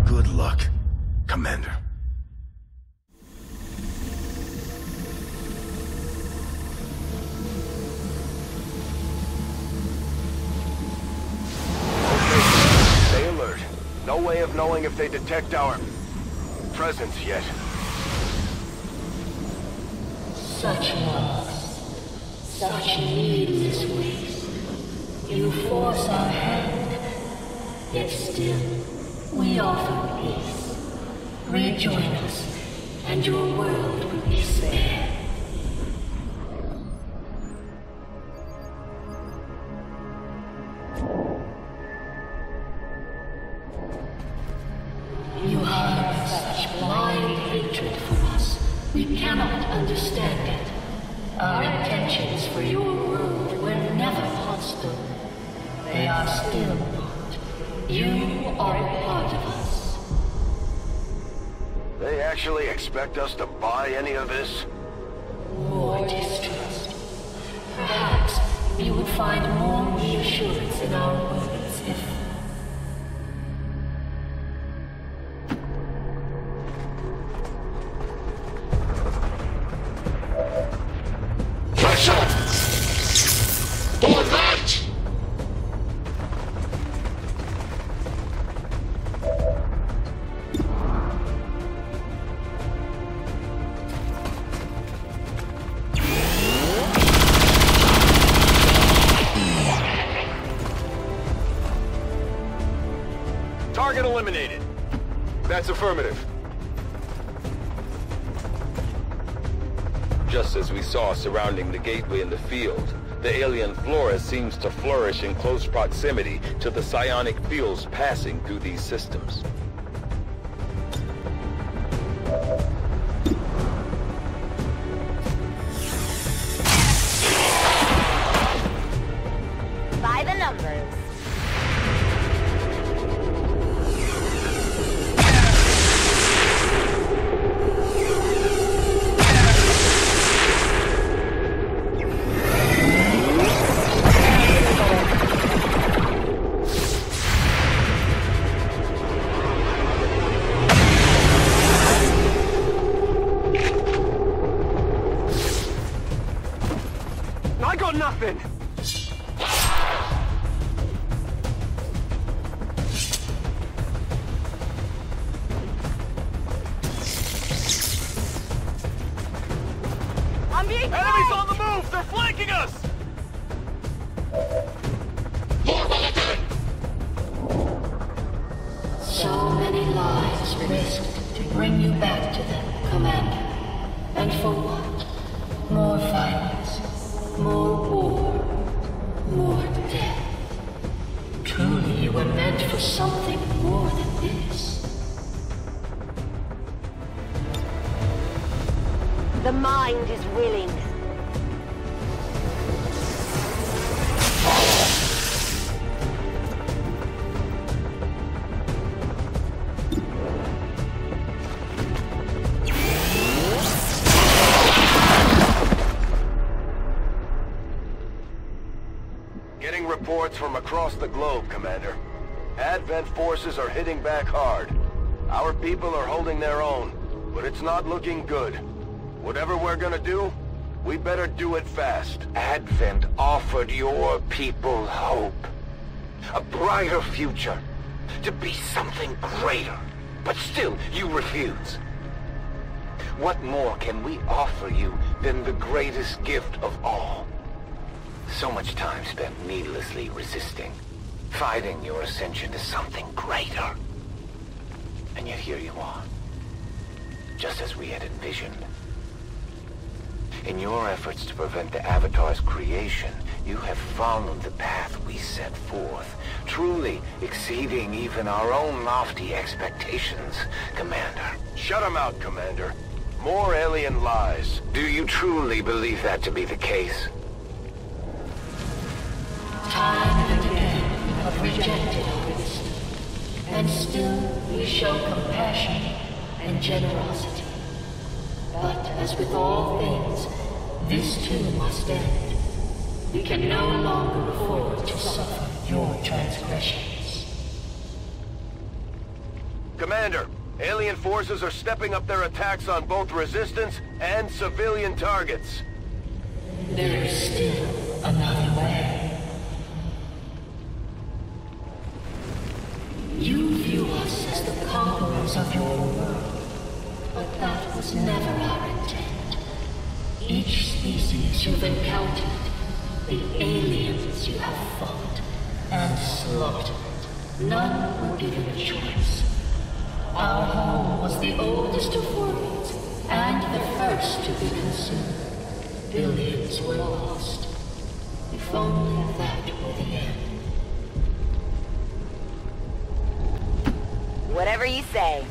Good luck, Commander. Stay alert. No way of knowing if they detect our presence yet. Such loss, such need this week. You force our hand, yet still we offer peace. Rejoin us, and your world will be spared. You harbor such blind hatred for us. We cannot understand it. Our intentions for your world were never hostile. They are still not. You are a part of us. They actually expect us to buy any of this? More distrust. Perhaps we would find more reassurance in our words if... That's affirmative. Just as we saw surrounding the gateway in the field, the alien flora seems to flourish in close proximity to the psionic fields passing through these systems. From across the globe, Commander. Advent forces are hitting back hard. Our people are holding their own, but it's not looking good. Whatever we're gonna do, we better do it fast. Advent offered your people hope. A brighter future. To be something greater. But still, you refuse. What more can we offer you than the greatest gift of all? So much time spent needlessly resisting, fighting your ascension to something greater. And yet here you are, just as we had envisioned. In your efforts to prevent the Avatar's creation, you have followed the path we set forth, truly exceeding even our own lofty expectations, Commander. Shut him out, Commander. More alien lies. Do you truly believe that to be the case? Time and again, we have rejected our wisdom, and still we show compassion and generosity. But as with all things, this too must end. We can no longer afford to suffer your transgressions. Commander, alien forces are stepping up their attacks on both resistance and civilian targets. There is still another way. You view us as the conquerors of your world, but that was never our intent. Each species you've encountered, the aliens you have fought and slaughtered, none were given a choice. Our home was the oldest of worlds, and the first to be consumed. Billions were lost. If only that were the end. Whatever you say.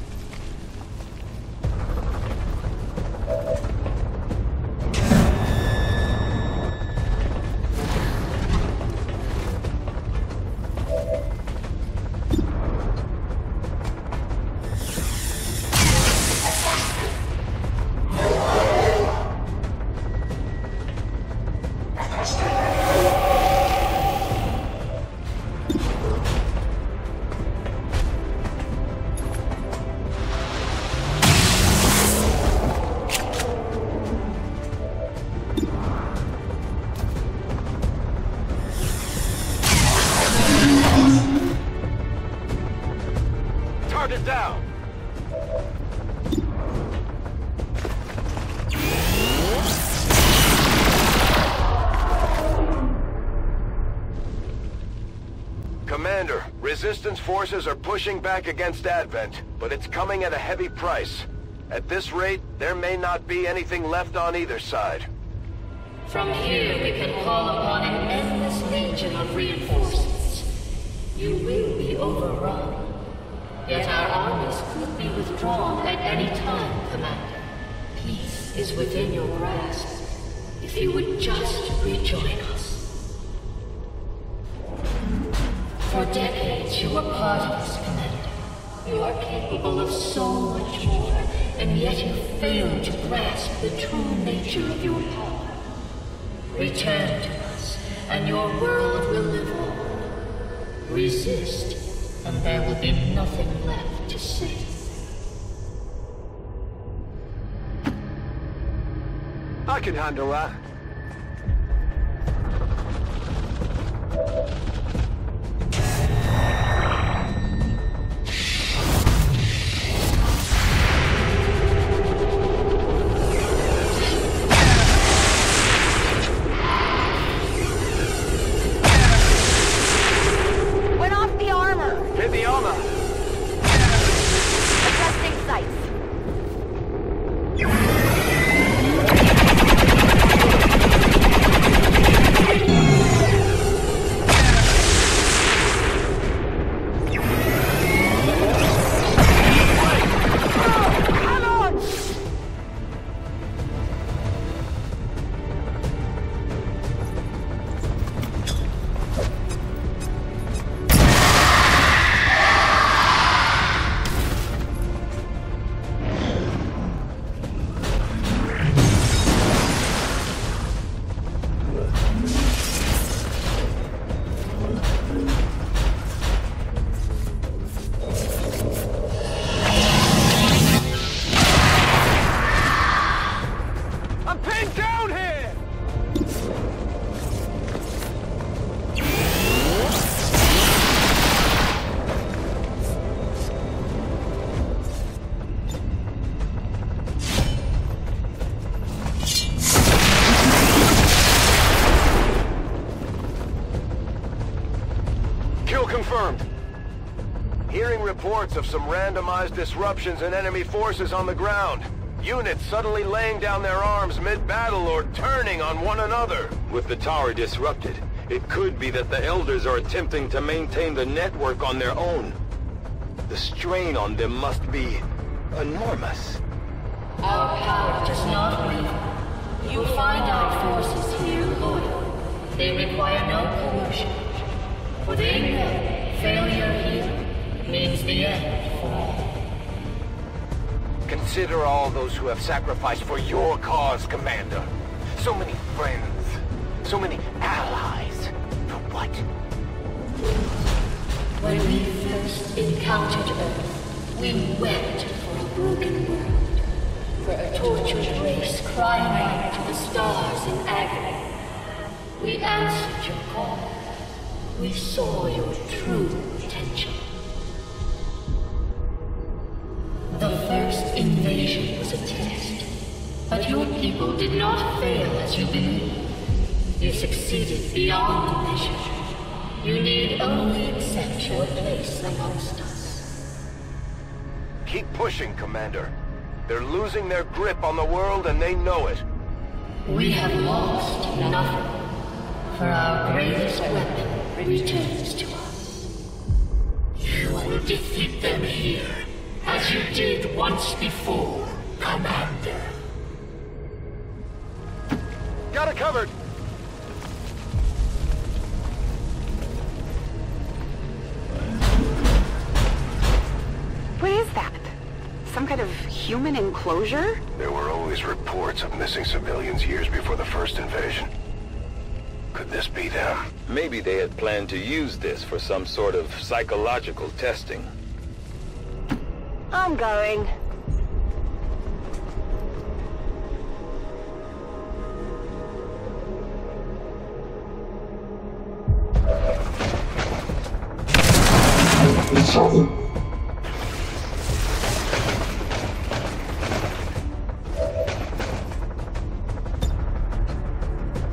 Commander, Resistance forces are pushing back against Advent, but it's coming at a heavy price. At this rate, there may not be anything left on either side. From here, we can call upon an endless legion of reinforcements. You will be overrun. Yet our armies could be withdrawn at any time, Commander. Peace is within your grasp. If you would just rejoin us. For decades, you were part of this, Commander. You are capable of so much more, and yet you fail to grasp the true nature of your power. Return to us, and your world will live on. Resist, and there will be nothing left to save. I can handle that. Reports of some randomized disruptions and enemy forces on the ground. Units suddenly laying down their arms mid-battle or turning on one another. With the tower disrupted, it could be that the Elders are attempting to maintain the network on their own. The strain on them must be enormous. Our power does not weaken. You'll find our forces here loyal. They require no coercion. For they know failure here means the end for all. Consider all those who have sacrificed for your cause, Commander. So many friends, so many allies. For what? When we first encountered Earth, we wept for a broken world, for a tortured race crying out to the stars in agony. We answered your call. We saw your true potential. The first invasion was a test, but your people did not fail as you believed. You succeeded beyond measure. You need only accept your place amongst us. Keep pushing, Commander. They're losing their grip on the world and they know it. We have lost nothing, for our greatest weapon returns to us. You will defeat them here. As you did once before, Commander. Got it covered! What is that? Some kind of human enclosure? There were always reports of missing civilians years before the first invasion. Could this be them? Maybe they had planned to use this for some sort of psychological testing. I'm going.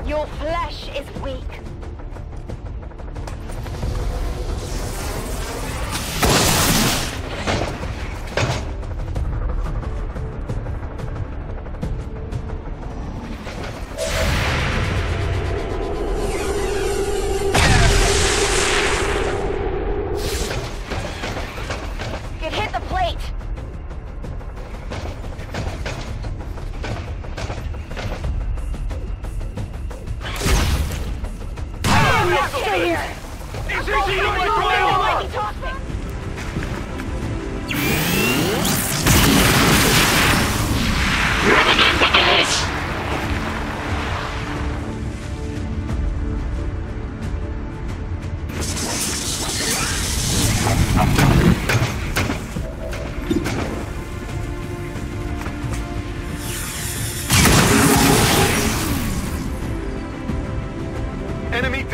Your flesh is weak.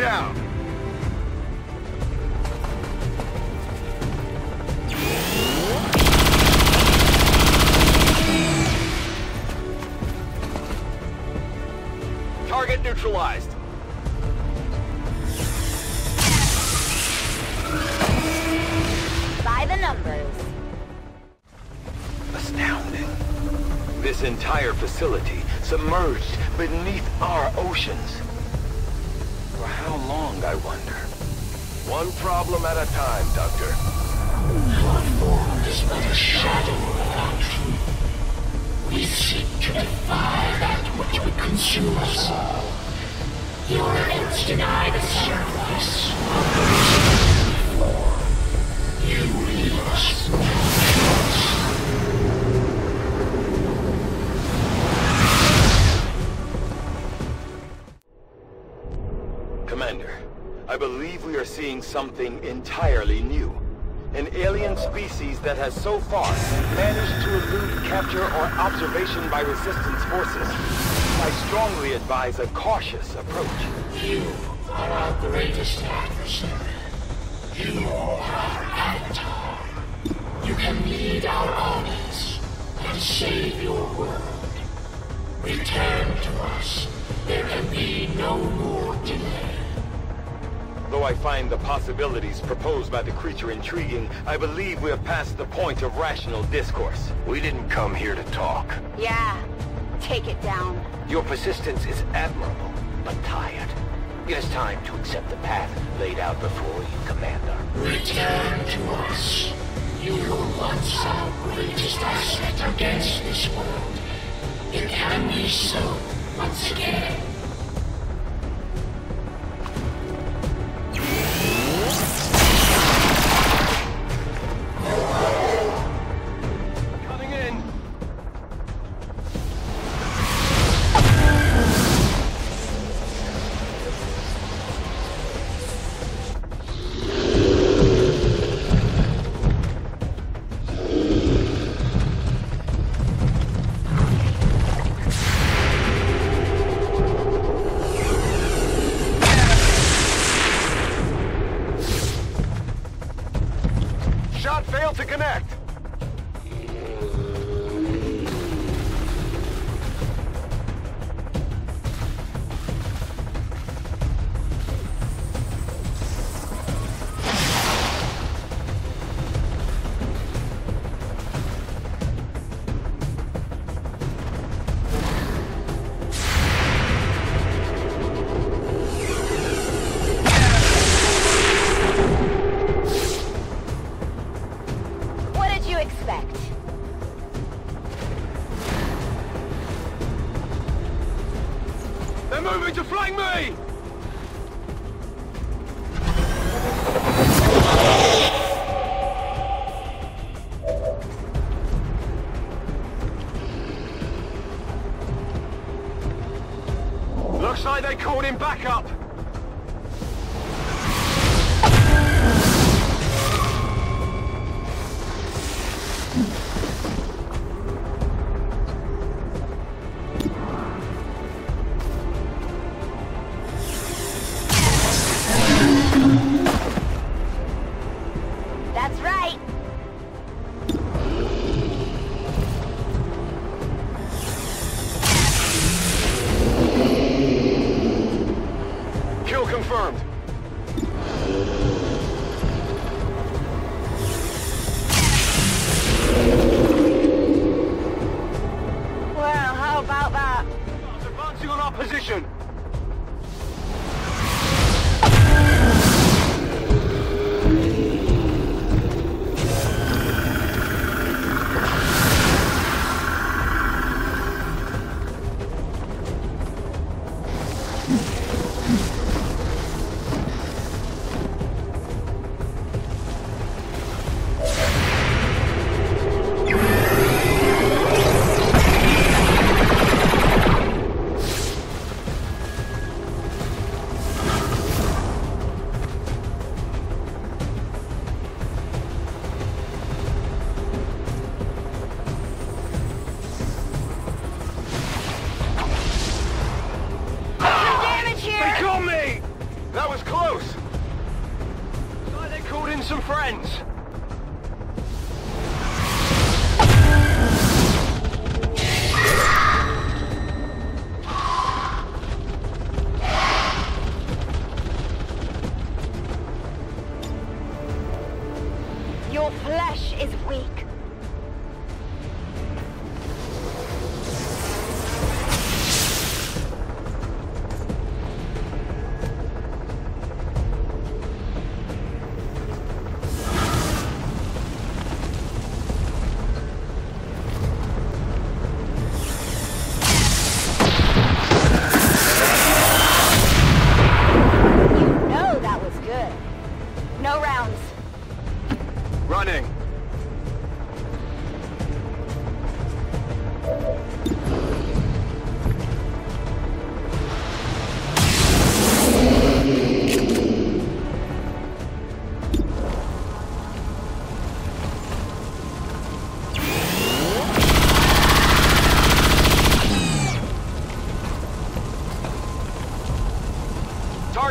down. Target neutralized. By the numbers. Astounding. This entire facility submerged beneath our oceans. For how long, I wonder? One problem at a time, Doctor. We are formed as by the shadow of action. We seek to defy that which would consume us all. Your efforts deny the sacrifice of the floor. You leave us no choice. I believe we are seeing something entirely new. An alien species that has so far managed to elude capture or observation by resistance forces. I strongly advise a cautious approach. You are our greatest adversary. You are our avatar. You can lead our armies and save your world. Return to us. There can be no more delay. Though I find the possibilities proposed by the creature intriguing, I believe we have passed the point of rational discourse. We didn't come here to talk. Yeah, take it down. Your persistence is admirable, but tired. It is time to accept the path laid out before you, Commander. Return to us. You were once our greatest asset against this world. It can be so once again.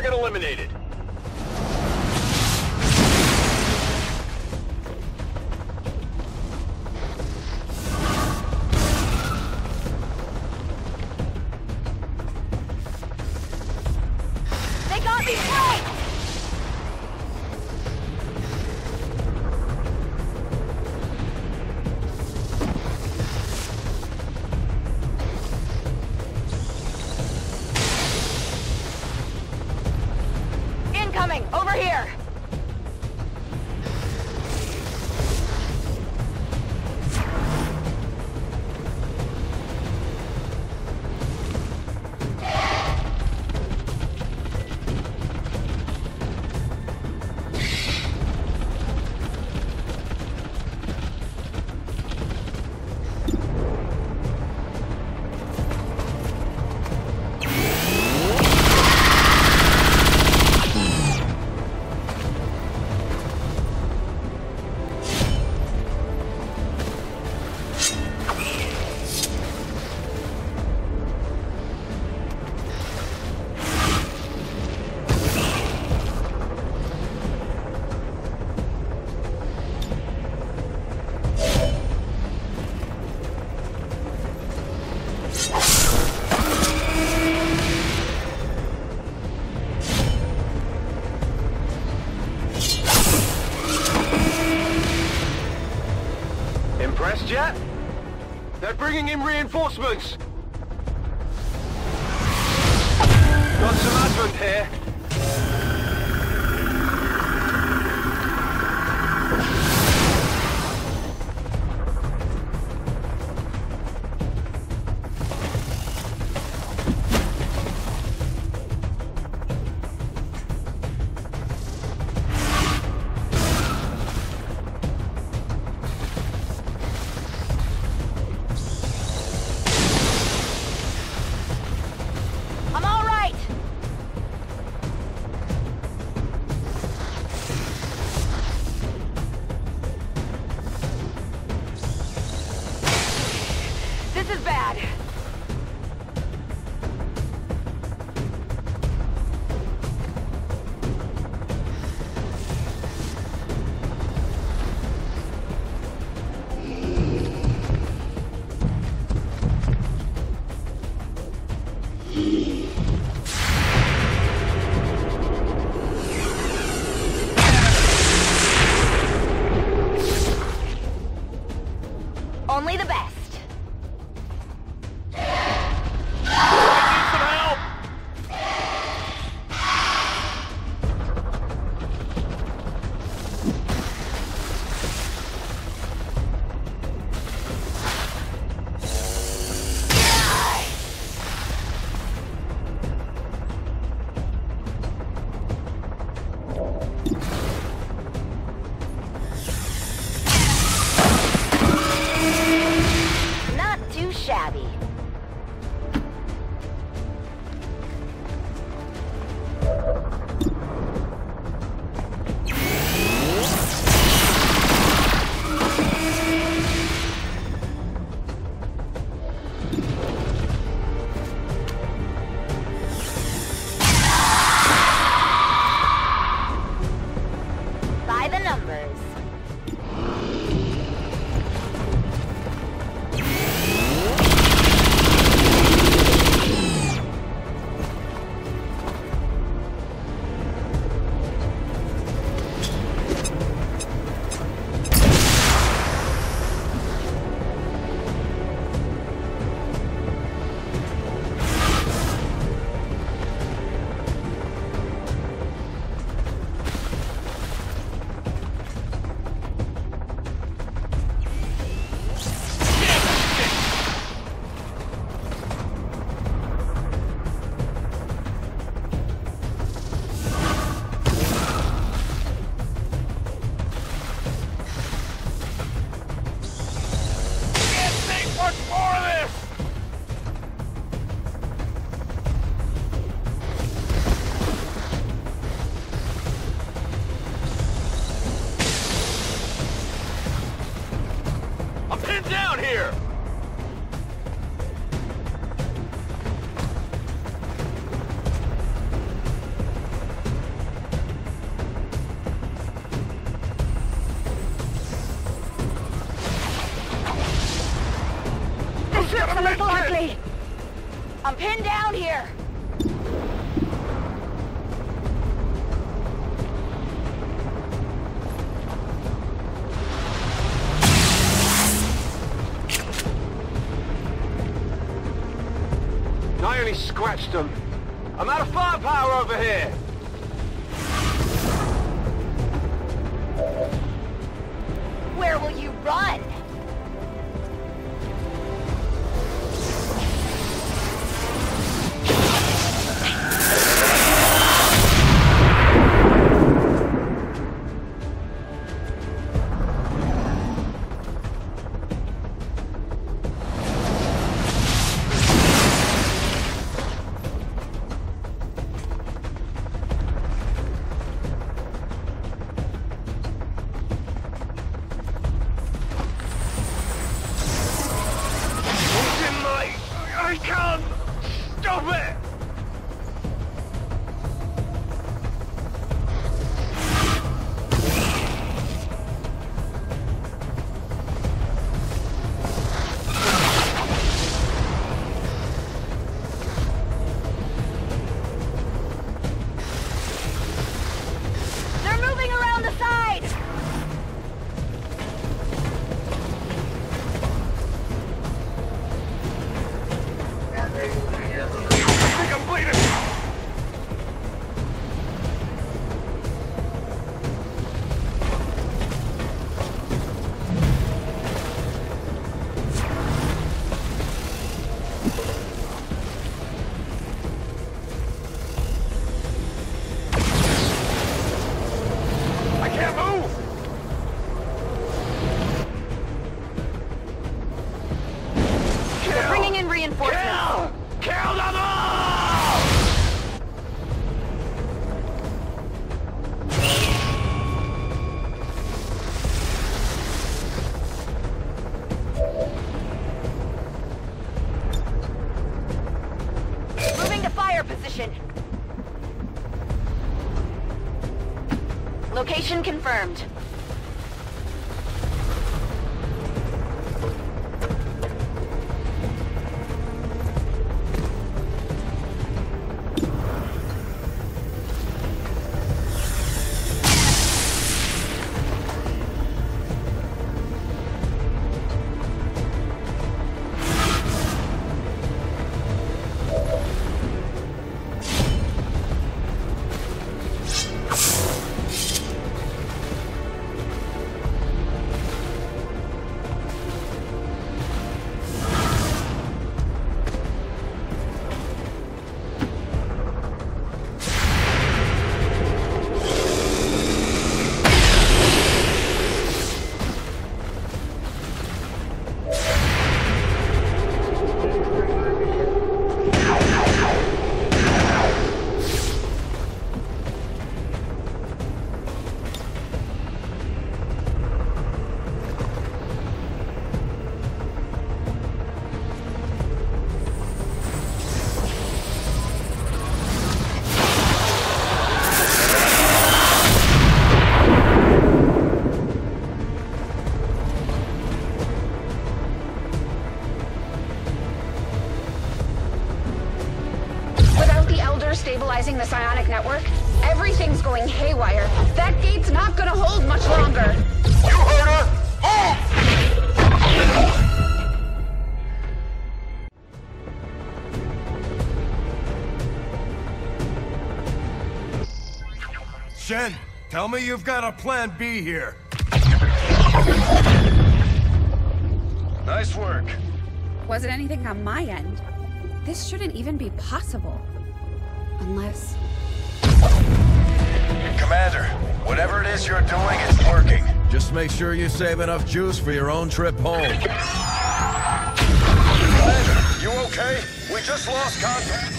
Target eliminated. Jet? They're bringing in reinforcements! Got some Advent here. Coming quickly! I'm pinned down here! I only scratched them. I'm out of firepower over here! Where will you run? Location confirmed. Stabilizing the psionic network? Everything's going haywire. That gate's not gonna hold much longer. You heard her! Move! Shen, tell me you've got a plan B here. Nice work. Wasn't anything on my end. This shouldn't even be possible. Unless... Commander, whatever it is you're doing, it's working. Just make sure you save enough juice for your own trip home. Commander, you okay? We just lost contact.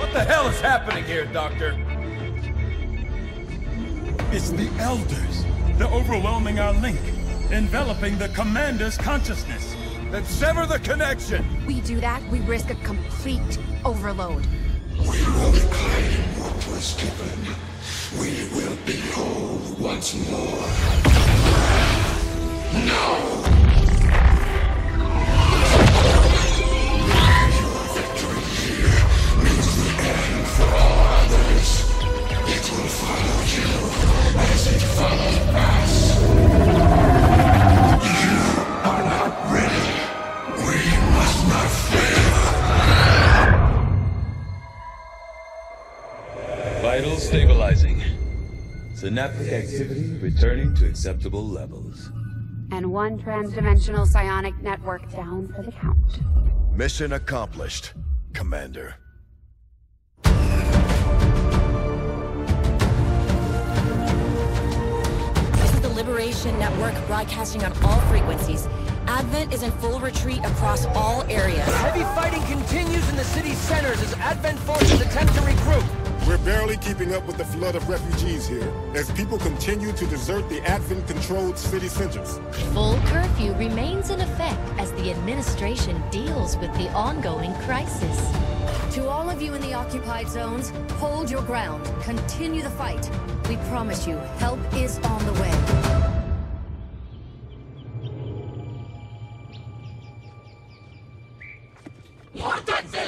What the hell is happening here, Doctor? It's the Elders. They're overwhelming our link, enveloping the Commander's consciousness. Then sever the connection! We do that, we risk a complete overload. We will claim what was given. We will be whole once more. No! Your victory here means the end for all others. It will follow you as it followed us. You are not ready. We must not fail. Vital stabilizing. Synaptic activity returning to acceptable levels. And one transdimensional psionic network down for the count. Mission accomplished, Commander. This is the Liberation Network broadcasting on all frequencies. Advent is in full retreat across all areas. Heavy fighting continues in the city's centers as Advent forces attempt to regroup. We're barely keeping up with the flood of refugees here, as people continue to desert the Advent-controlled city centers. Full curfew remains in effect as the administration deals with the ongoing crisis. To all of you in the occupied zones, hold your ground. Continue the fight. We promise you, help is on the way. What the